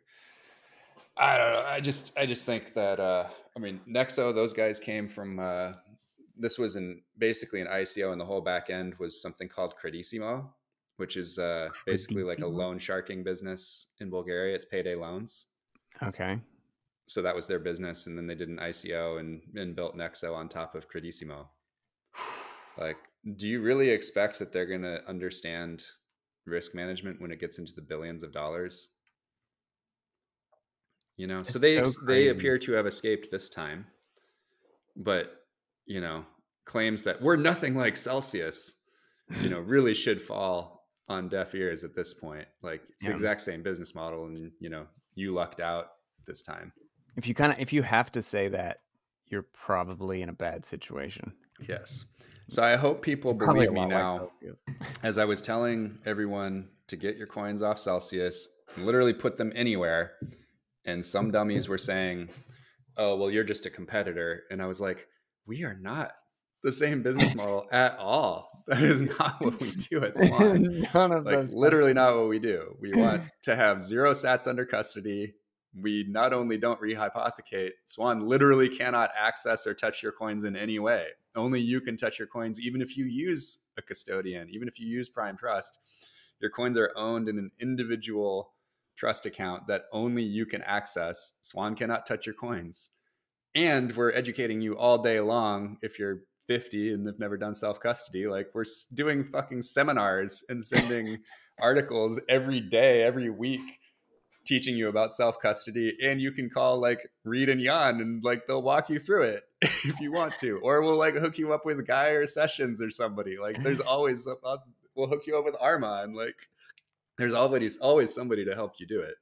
I don't know. I just think that I mean Nexo, those guys came from this was basically an ICO, and the whole back end was something called Credissimo, which is basically like a loan sharking business in Bulgaria. It's payday loans. Okay. So that was their business. And then they did an ICO and built Nexo on top of Credissimo. Like, do you really expect that they're going to understand risk management when it gets into the billions of dollars? You know, so they appear to have escaped this time. But, you know, claims that we're nothing like Celsius, you know, really should fall on deaf ears at this point. Like it's the exact same business model, and you know, you lucked out this time. If you have to say that, you're probably in a bad situation. Yes. So I hope people believe me now. As I was telling everyone to get your coins off Celsius, literally put them anywhere, And some dummies were saying, oh, well, you're just a competitor. And I was like, we are not the same business model at all. That is not what we do at Swan. Literally not what we do. We want to have zero sats under custody. We not only don't rehypothecate, Swan literally cannot access or touch your coins in any way. Only you can touch your coins, even if you use a custodian, even if you use Prime Trust. Your coins are owned in an individual trust account that only you can access. Swan cannot touch your coins. And we're educating you all day long. If you're 50 and have never done self-custody, like, we're doing fucking seminars and sending articles every day, every week, teaching you about self-custody. And you can call like Reed and Jan and like they'll walk you through it if you want to, or we'll like hook you up with Guy or Sessions or somebody. Like, there's always, we'll hook you up with Arma, and like there's always somebody to help you do it.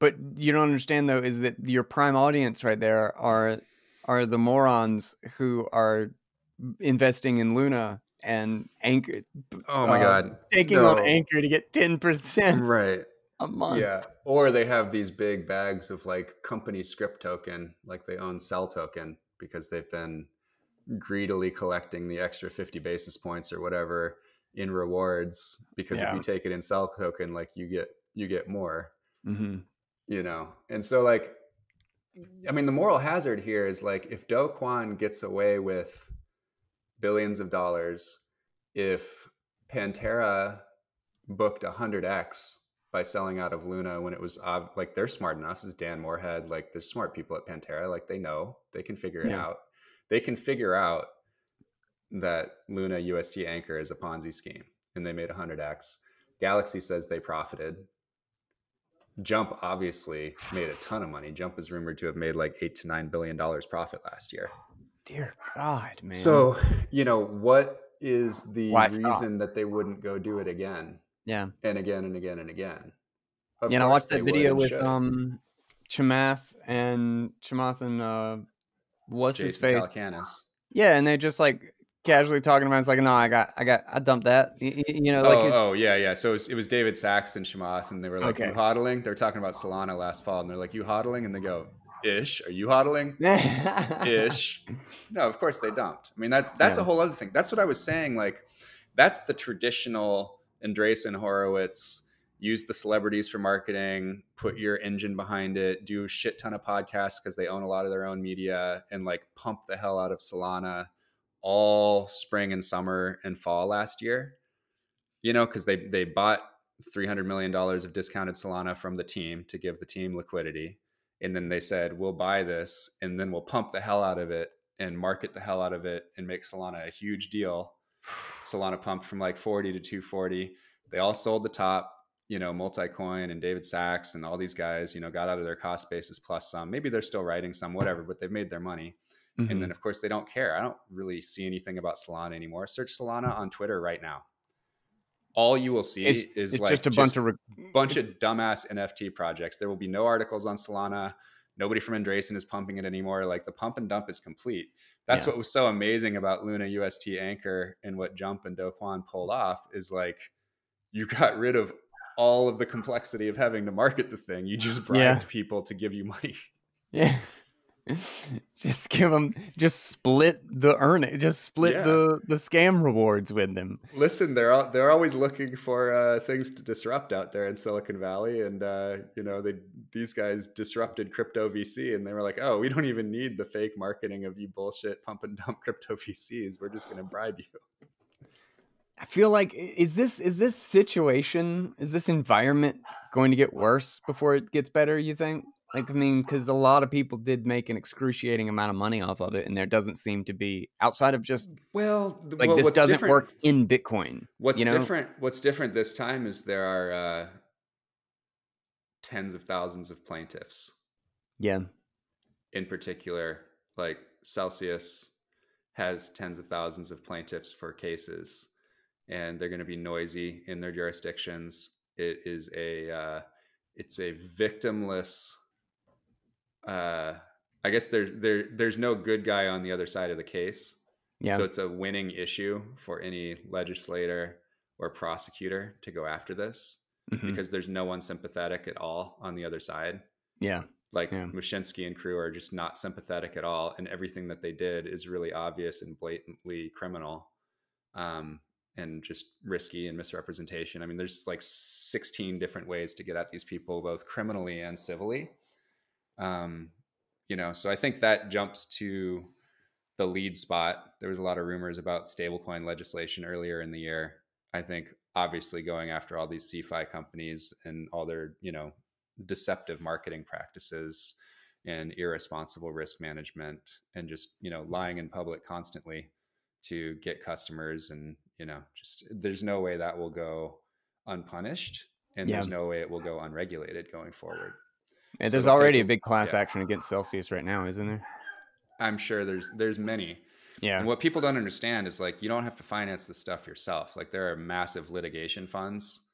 But you don't understand though is that your prime audience right there are the morons who are investing in Luna and Anchor. Oh my God. Taking on Anchor to get 10%. Right. A month. Yeah. Or they have these big bags of like company script token, like they own Cell token because they've been greedily collecting the extra 50 basis points or whatever in rewards, because if you take it in Cell token, like you get more, you know? And so like, I mean, the moral hazard here is like, if Do Kwon gets away with billions of dollars, if Pantera booked 100x by selling out of Luna when it was like, they're smart enough. This is Dan Moorhead. Like, there's smart people at Pantera. Like, they know, they can figure it out. They can figure out that Luna UST Anchor is a Ponzi scheme, and they made 100x. Galaxy says they profited. Jump obviously made a ton of money. Jump is rumored to have made like $8 to $9 billion profit last year. Dear God, man. So, you know, what is the reason that they wouldn't go do it again? Yeah. And again and again and again. Yeah, and I watched that video with Chamath and what's Jason his face? Calacanis. Yeah, and they just like casually talking about it. It's like, no, I dumped that. You know, like yeah. So it was David Sachs and Chamath, and they were like, you hodling? They're talking about Solana last fall, and they're like, you hodling? And they go, ish, are you hodling? Ish. No, of course they dumped. I mean, that's a whole other thing. That's what I was saying. Like, that's the traditional Andreessen Horowitz, use the celebrities for marketing, put your engine behind it, do a shit ton of podcasts because they own a lot of their own media, and like pump the hell out of Solana all spring and summer and fall last year, you know, because they bought $300 million of discounted Solana from the team to give the team liquidity. And then they said, we'll buy this and then we'll pump the hell out of it and market the hell out of it and make Solana a huge deal. Solana pumped from like 40 to 240. They all sold the top, you know, Multicoin and David Sachs and all these guys, you know, got out of their cost basis plus some. Maybe they're still writing some, whatever, but they've made their money. Mm-hmm. And then, of course, they don't care. I don't really see anything about Solana anymore. Search Solana on Twitter right now. All you will see is like just a bunch of dumbass NFT projects. There will be no articles on Solana. Nobody from Andreessen is pumping it anymore. Like, the pump and dump is complete. That's what was so amazing about Luna UST Anchor and what Jump and Do Kwon pulled off is like, you got rid of all of the complexity of having to market the thing. You just bribed people to give you money. Yeah. Just give them, just split the earning, just split the scam rewards with them. Listen, they're always looking for things to disrupt out there in Silicon Valley, and you know, these guys disrupted crypto VC, and they were like, oh, we don't even need the fake marketing of you bullshit pump and dump crypto VCs. We're just going to bribe you. I feel like is this situation, is this environment going to get worse before it gets better, you think? Like, I mean, because a lot of people did make an excruciating amount of money off of it, and there doesn't seem to be, outside of just, this doesn't work in Bitcoin. What's different this time is there are tens of thousands of plaintiffs. Yeah. In particular, like Celsius has tens of thousands of plaintiffs for cases, and they're going to be noisy in their jurisdictions. It is a victimless. I guess there's no good guy on the other side of the case. Yeah. So it's a winning issue for any legislator or prosecutor to go after this, because there's no one sympathetic at all on the other side. Yeah. Like Mashinsky and crew are just not sympathetic at all. And everything that they did is really obvious and blatantly criminal and just risky and misrepresentation. I mean, there's like 16 different ways to get at these people, both criminally and civilly. You know, so I think that jumps to the lead spot. There was a lot of rumors about stablecoin legislation earlier in the year. I think obviously going after all these CeFi companies and all their, you know, deceptive marketing practices and irresponsible risk management and just, you know, lying in public constantly to get customers. And, you know, just there's no way that will go unpunished, and there's no way it will go unregulated going forward. And so there's already a big class action against Celsius right now, isn't there? I'm sure there's many. Yeah. And what people don't understand is, like, you don't have to finance this stuff yourself. Like, there are massive litigation funds.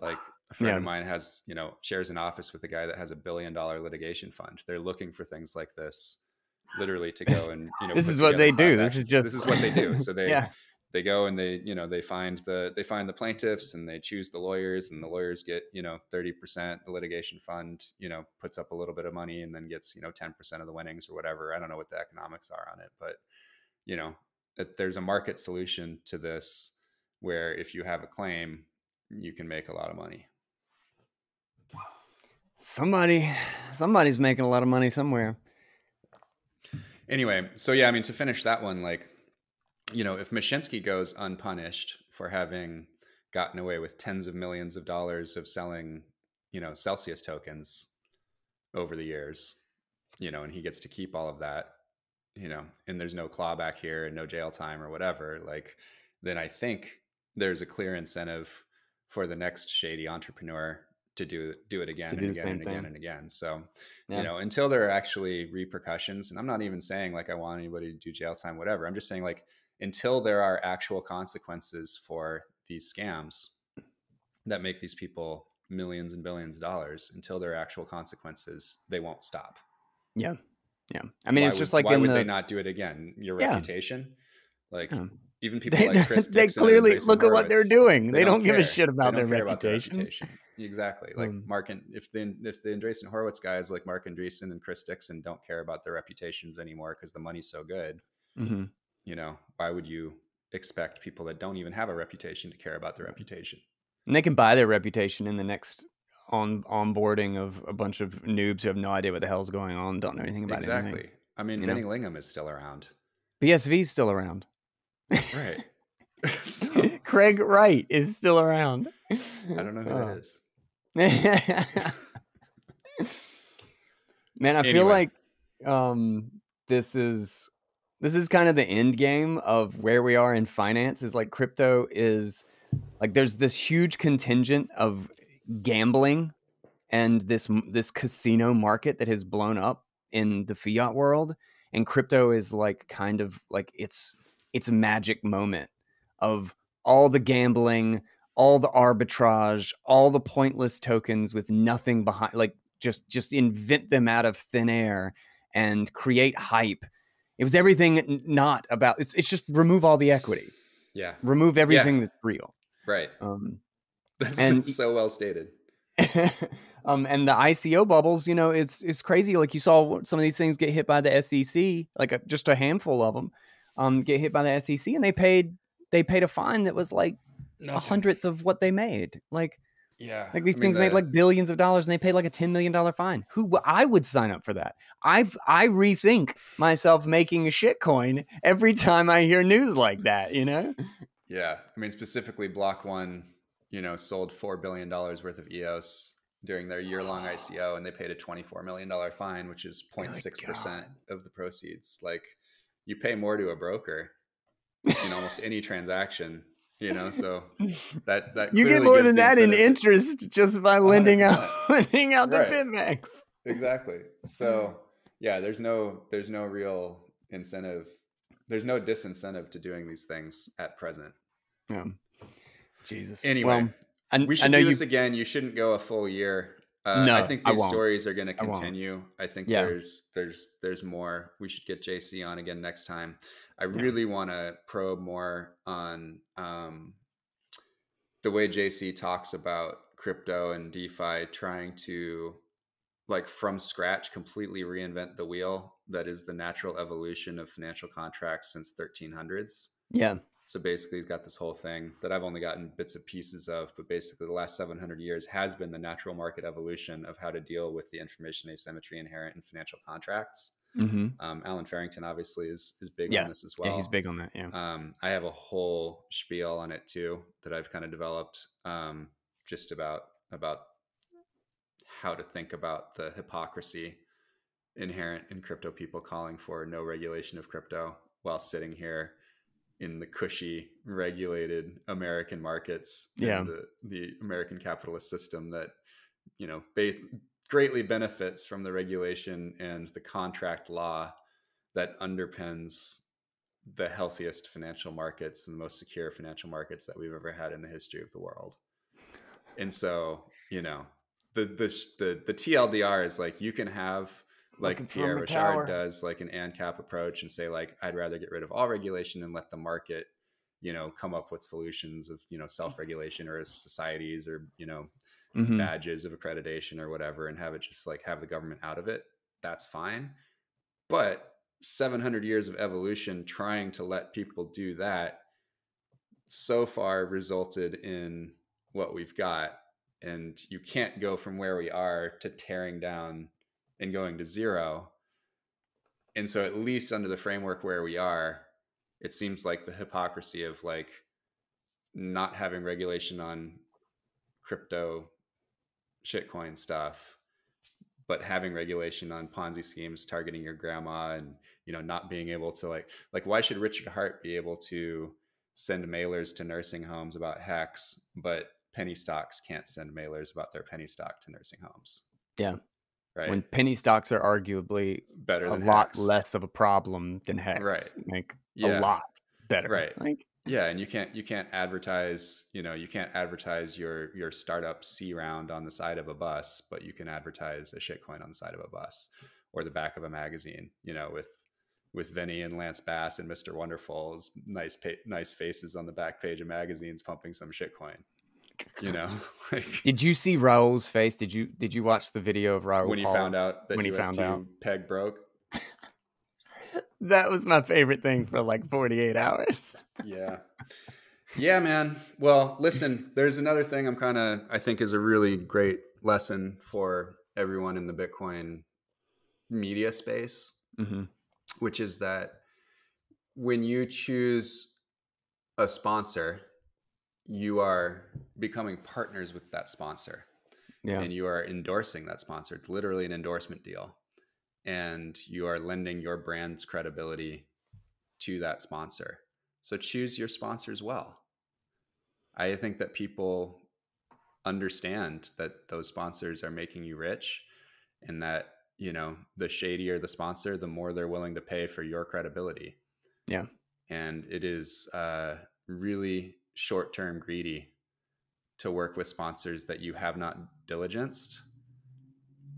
Like, a friend of mine has, you know, shares an office with a guy that has $1 billion litigation fund. They're looking for things like this, literally, to go and, you know, this is what they do. This is what they do. So they they go and they, you know, they find the plaintiffs and they choose the lawyers, and the lawyers get, you know, 30%. The litigation fund, you know, puts up a little bit of money and then gets, you know, 10% of the winnings or whatever. I don't know what the economics are on it, but you know, that there's a market solution to this where if you have a claim, you can make a lot of money. Somebody's making a lot of money somewhere. Anyway, so yeah, I mean, to finish that one, like, you know, if Mashinsky goes unpunished for having gotten away with tens of millions of dollars of selling, you know, Celsius tokens over the years, you know, and he gets to keep all of that, you know, and there's no clawback here and no jail time or whatever, like, then I think there's a clear incentive for the next shady entrepreneur to do it again and again and again and again. So, you know, until there are actually repercussions, and I'm not even saying like I want anybody to do jail time, whatever. I'm just saying, like, until there are actual consequences for these scams that make these people millions and billions of dollars, until there are actual consequences, they won't stop. Yeah. Yeah. I mean, it's just like, why would they not do it again? Your reputation, like, even people like Chris Dixon, they clearly look at what they're doing. They don't give a shit about their reputation. Exactly. Like Mark and if the Andreessen Horowitz guys like Mark Andreessen and Chris Dixon don't care about their reputations anymore because the money's so good, you know, why would you expect people that don't even have a reputation to care about their reputation? And they can buy their reputation in the next onboarding of a bunch of noobs who have no idea what the hell's going on, don't know anything about it. Exactly. I mean, Vinny Lingham is still around. BSV's still around. Right. So, Craig Wright is still around. I don't know who that is. Man, I feel like this is kind of the end game of where we are in finance. Is like crypto is like there's this huge contingent of gambling and this casino market that has blown up in the fiat world, and crypto is like kind of like it's a magic moment of all the gambling, all the arbitrage, all the pointless tokens with nothing behind, like just invent them out of thin air and create hype. It was everything not about, it's just remove all the equity. Yeah. Remove everything that's real. Right. That's so well stated. And the ICO bubbles, you know, it's crazy. Like you saw some of these things get hit by the SEC, like just a handful of them. Get hit by the SEC, and they paid a fine that was like a 100th of what they made. Like, like these things made like billions of dollars, and they paid like a $10 million fine. I would sign up for that. I rethink myself making a shitcoin every time I hear news like that, you know? Yeah. I mean, specifically Block One, you know, sold $4 billion worth of EOS during their year-long ICO, and they paid a $24 million fine, which is 0.6% of the proceeds. Like, you pay more to a broker in almost any transaction, you know, so that you get more than that in interest just by lending 100%. lending out the Bitmax. Exactly. So yeah, there's no real incentive. There's no disincentive to doing these things at present. Yeah. Jesus. Anyway, well, we should do this again. You shouldn't go a full year. No, I think these stories are going to continue. I think there's more. We should get JC on again next time. I really want to probe more on the way JC talks about crypto and DeFi trying to like from scratch, completely reinvent the wheel. That is the natural evolution of financial contracts since 1300s. Yeah. So basically he's got this whole thing that I've only gotten bits and pieces of, but basically the last 700 years has been the natural market evolution of how to deal with the information asymmetry inherent in financial contracts. Mm-hmm. Alan Farrington obviously is big on this as well. Yeah, he's big on that. Yeah. I have a whole spiel on it too, that I've kind of developed, just about how to think about the hypocrisy inherent in crypto people calling for no regulation of crypto while sitting here in the cushy regulated American markets, and the American capitalist system that, you know, greatly benefits from the regulation and the contract law that underpins the healthiest financial markets and the most secure financial markets that we've ever had in the history of the world. And so, you know, the TLDR is like, you can have like Pierre Richard does, like an ANCAP approach and say like, I'd rather get rid of all regulation and let the market, you know, come up with solutions of, you know, self-regulation or societies or, you know, mm-hmm. badges of accreditation or whatever, and have it just like have the government out of it. That's fine. But 700 years of evolution trying to let people do that so far resulted in what we've got. And you can't go from where we are to tearing down and going to zero. And so at least under the framework where we are, it seems like the hypocrisy of like not having regulation on crypto shitcoin stuff, but having regulation on Ponzi schemes targeting your grandma and, you know, not being able to like why should Richard Hart be able to send mailers to nursing homes about Hex, but penny stocks can't send mailers about their penny stock to nursing homes? Yeah. Right. When penny stocks are arguably better than a lot Hex. Less of a problem than Hex. Right. Like a lot better. Right. Like, yeah. And you can't advertise, you know, you can't advertise your startup C round on the side of a bus, but you can advertise a shitcoin on the side of a bus or the back of a magazine, you know, with Vinny and Lance Bass and Mr. Wonderful's nice faces on the back page of magazines pumping some shitcoin. You know, like, did you see Raul's face? Did you watch the video of Raul when he found out that when he found out peg broke? That was my favorite thing for like 48 hours. yeah, man. Well, listen, there's another thing I think is a really great lesson for everyone in the Bitcoin media space, mm-hmm. which is that when you choose a sponsor, you are becoming partners with that sponsor, and you are endorsing that sponsor. It's literally an endorsement deal, and you are lending your brand's credibility to that sponsor. So choose your sponsors well. I think that people understand that those sponsors are making you rich, and that, you know, the shadier the sponsor, the more they're willing to pay for your credibility. Yeah. And it is really short-term greedy to work with sponsors that you have not diligenced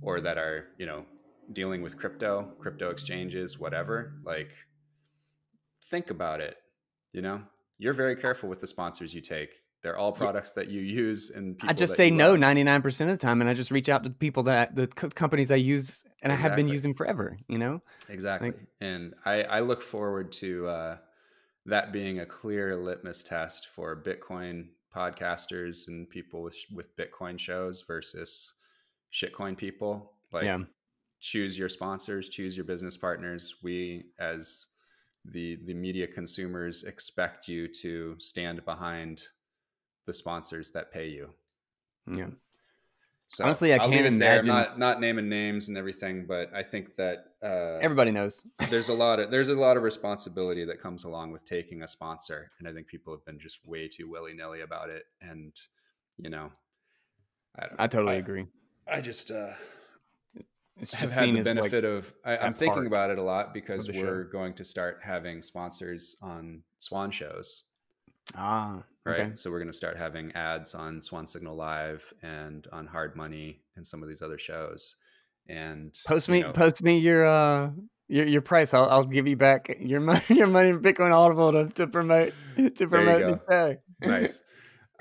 or that are, you know, dealing with crypto exchanges, whatever. Like, think about it. You know, you're very careful with the sponsors you take. They're all products that you use, and people I just say no 99% of the time, and I just reach out to people the companies I use and I have been using forever. You know, exactly. Like, and I look forward to that being a clear litmus test for Bitcoin podcasters and people with Bitcoin shows versus shitcoin people. Like, choose your sponsors, choose your business partners. We, as the media consumers, expect you to stand behind the sponsors that pay you. Yeah. So honestly, I'll can't leave it imagine there. I'm not naming names and everything, but I think that everybody knows. there's a lot of responsibility that comes along with taking a sponsor, and I think people have been just way too willy-nilly about it. And, you know, I totally agree. I just have had the benefit of I'm thinking about it a lot because we're going to start having sponsors on Swan shows. Ah. Right. Okay. So we're going to start having ads on Swan Signal Live and on Hard Money and some of these other shows. And post me your price. I'll give you back your money in Bitcoin Audible to promote the show. Nice.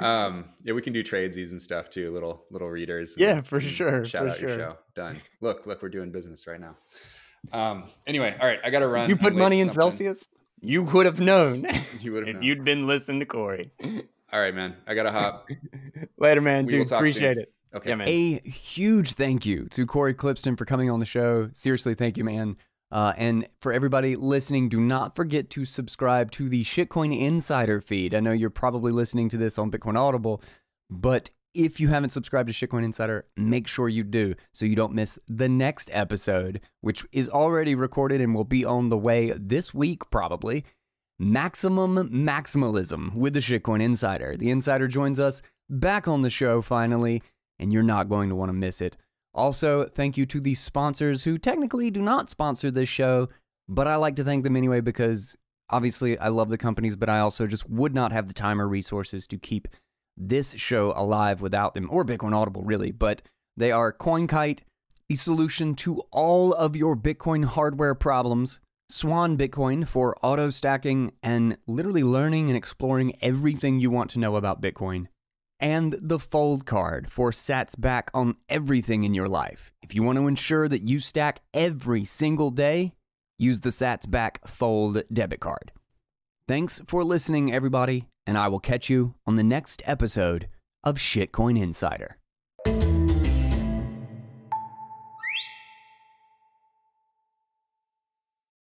Yeah, we can do tradesies and stuff too, little readers. Yeah, for sure. Shout out your show. Done. Look, we're doing business right now. Anyway, all right, I got to run. You put money in Celsius? You would have known. You would have known. You'd been listening to Cory. All right, man. I got to hop. Later, man. Dude, appreciate it. Okay. Yeah, man. A huge thank you to Cory Klippsten for coming on the show. Seriously, thank you, man. And for everybody listening, do not forget to subscribe to the Shitcoin Insider feed. I know you're probably listening to this on Bitcoin Audible, but if you haven't subscribed to Shitcoin Insider, make sure you do so you don't miss the next episode, which is already recorded and will be on the way this week probably. Maximum Maximalism with the Shitcoin Insider. The Insider joins us back on the show finally, and you're not going to want to miss it. Also, thank you to the sponsors who technically do not sponsor this show, but I like to thank them anyway because obviously I love the companies, but I also just would not have the time or resources to keep this show alive without them, or Bitcoin Audible really, but they are CoinKite, the solution to all of your Bitcoin hardware problems, Swan Bitcoin for auto stacking and literally learning and exploring everything you want to know about Bitcoin, and the Fold Card for sats back on everything in your life. If you want to ensure that you stack every single day, use the sats back Fold debit card. Thanks for listening, everybody, and I will catch you on the next episode of Shitcoin Insider.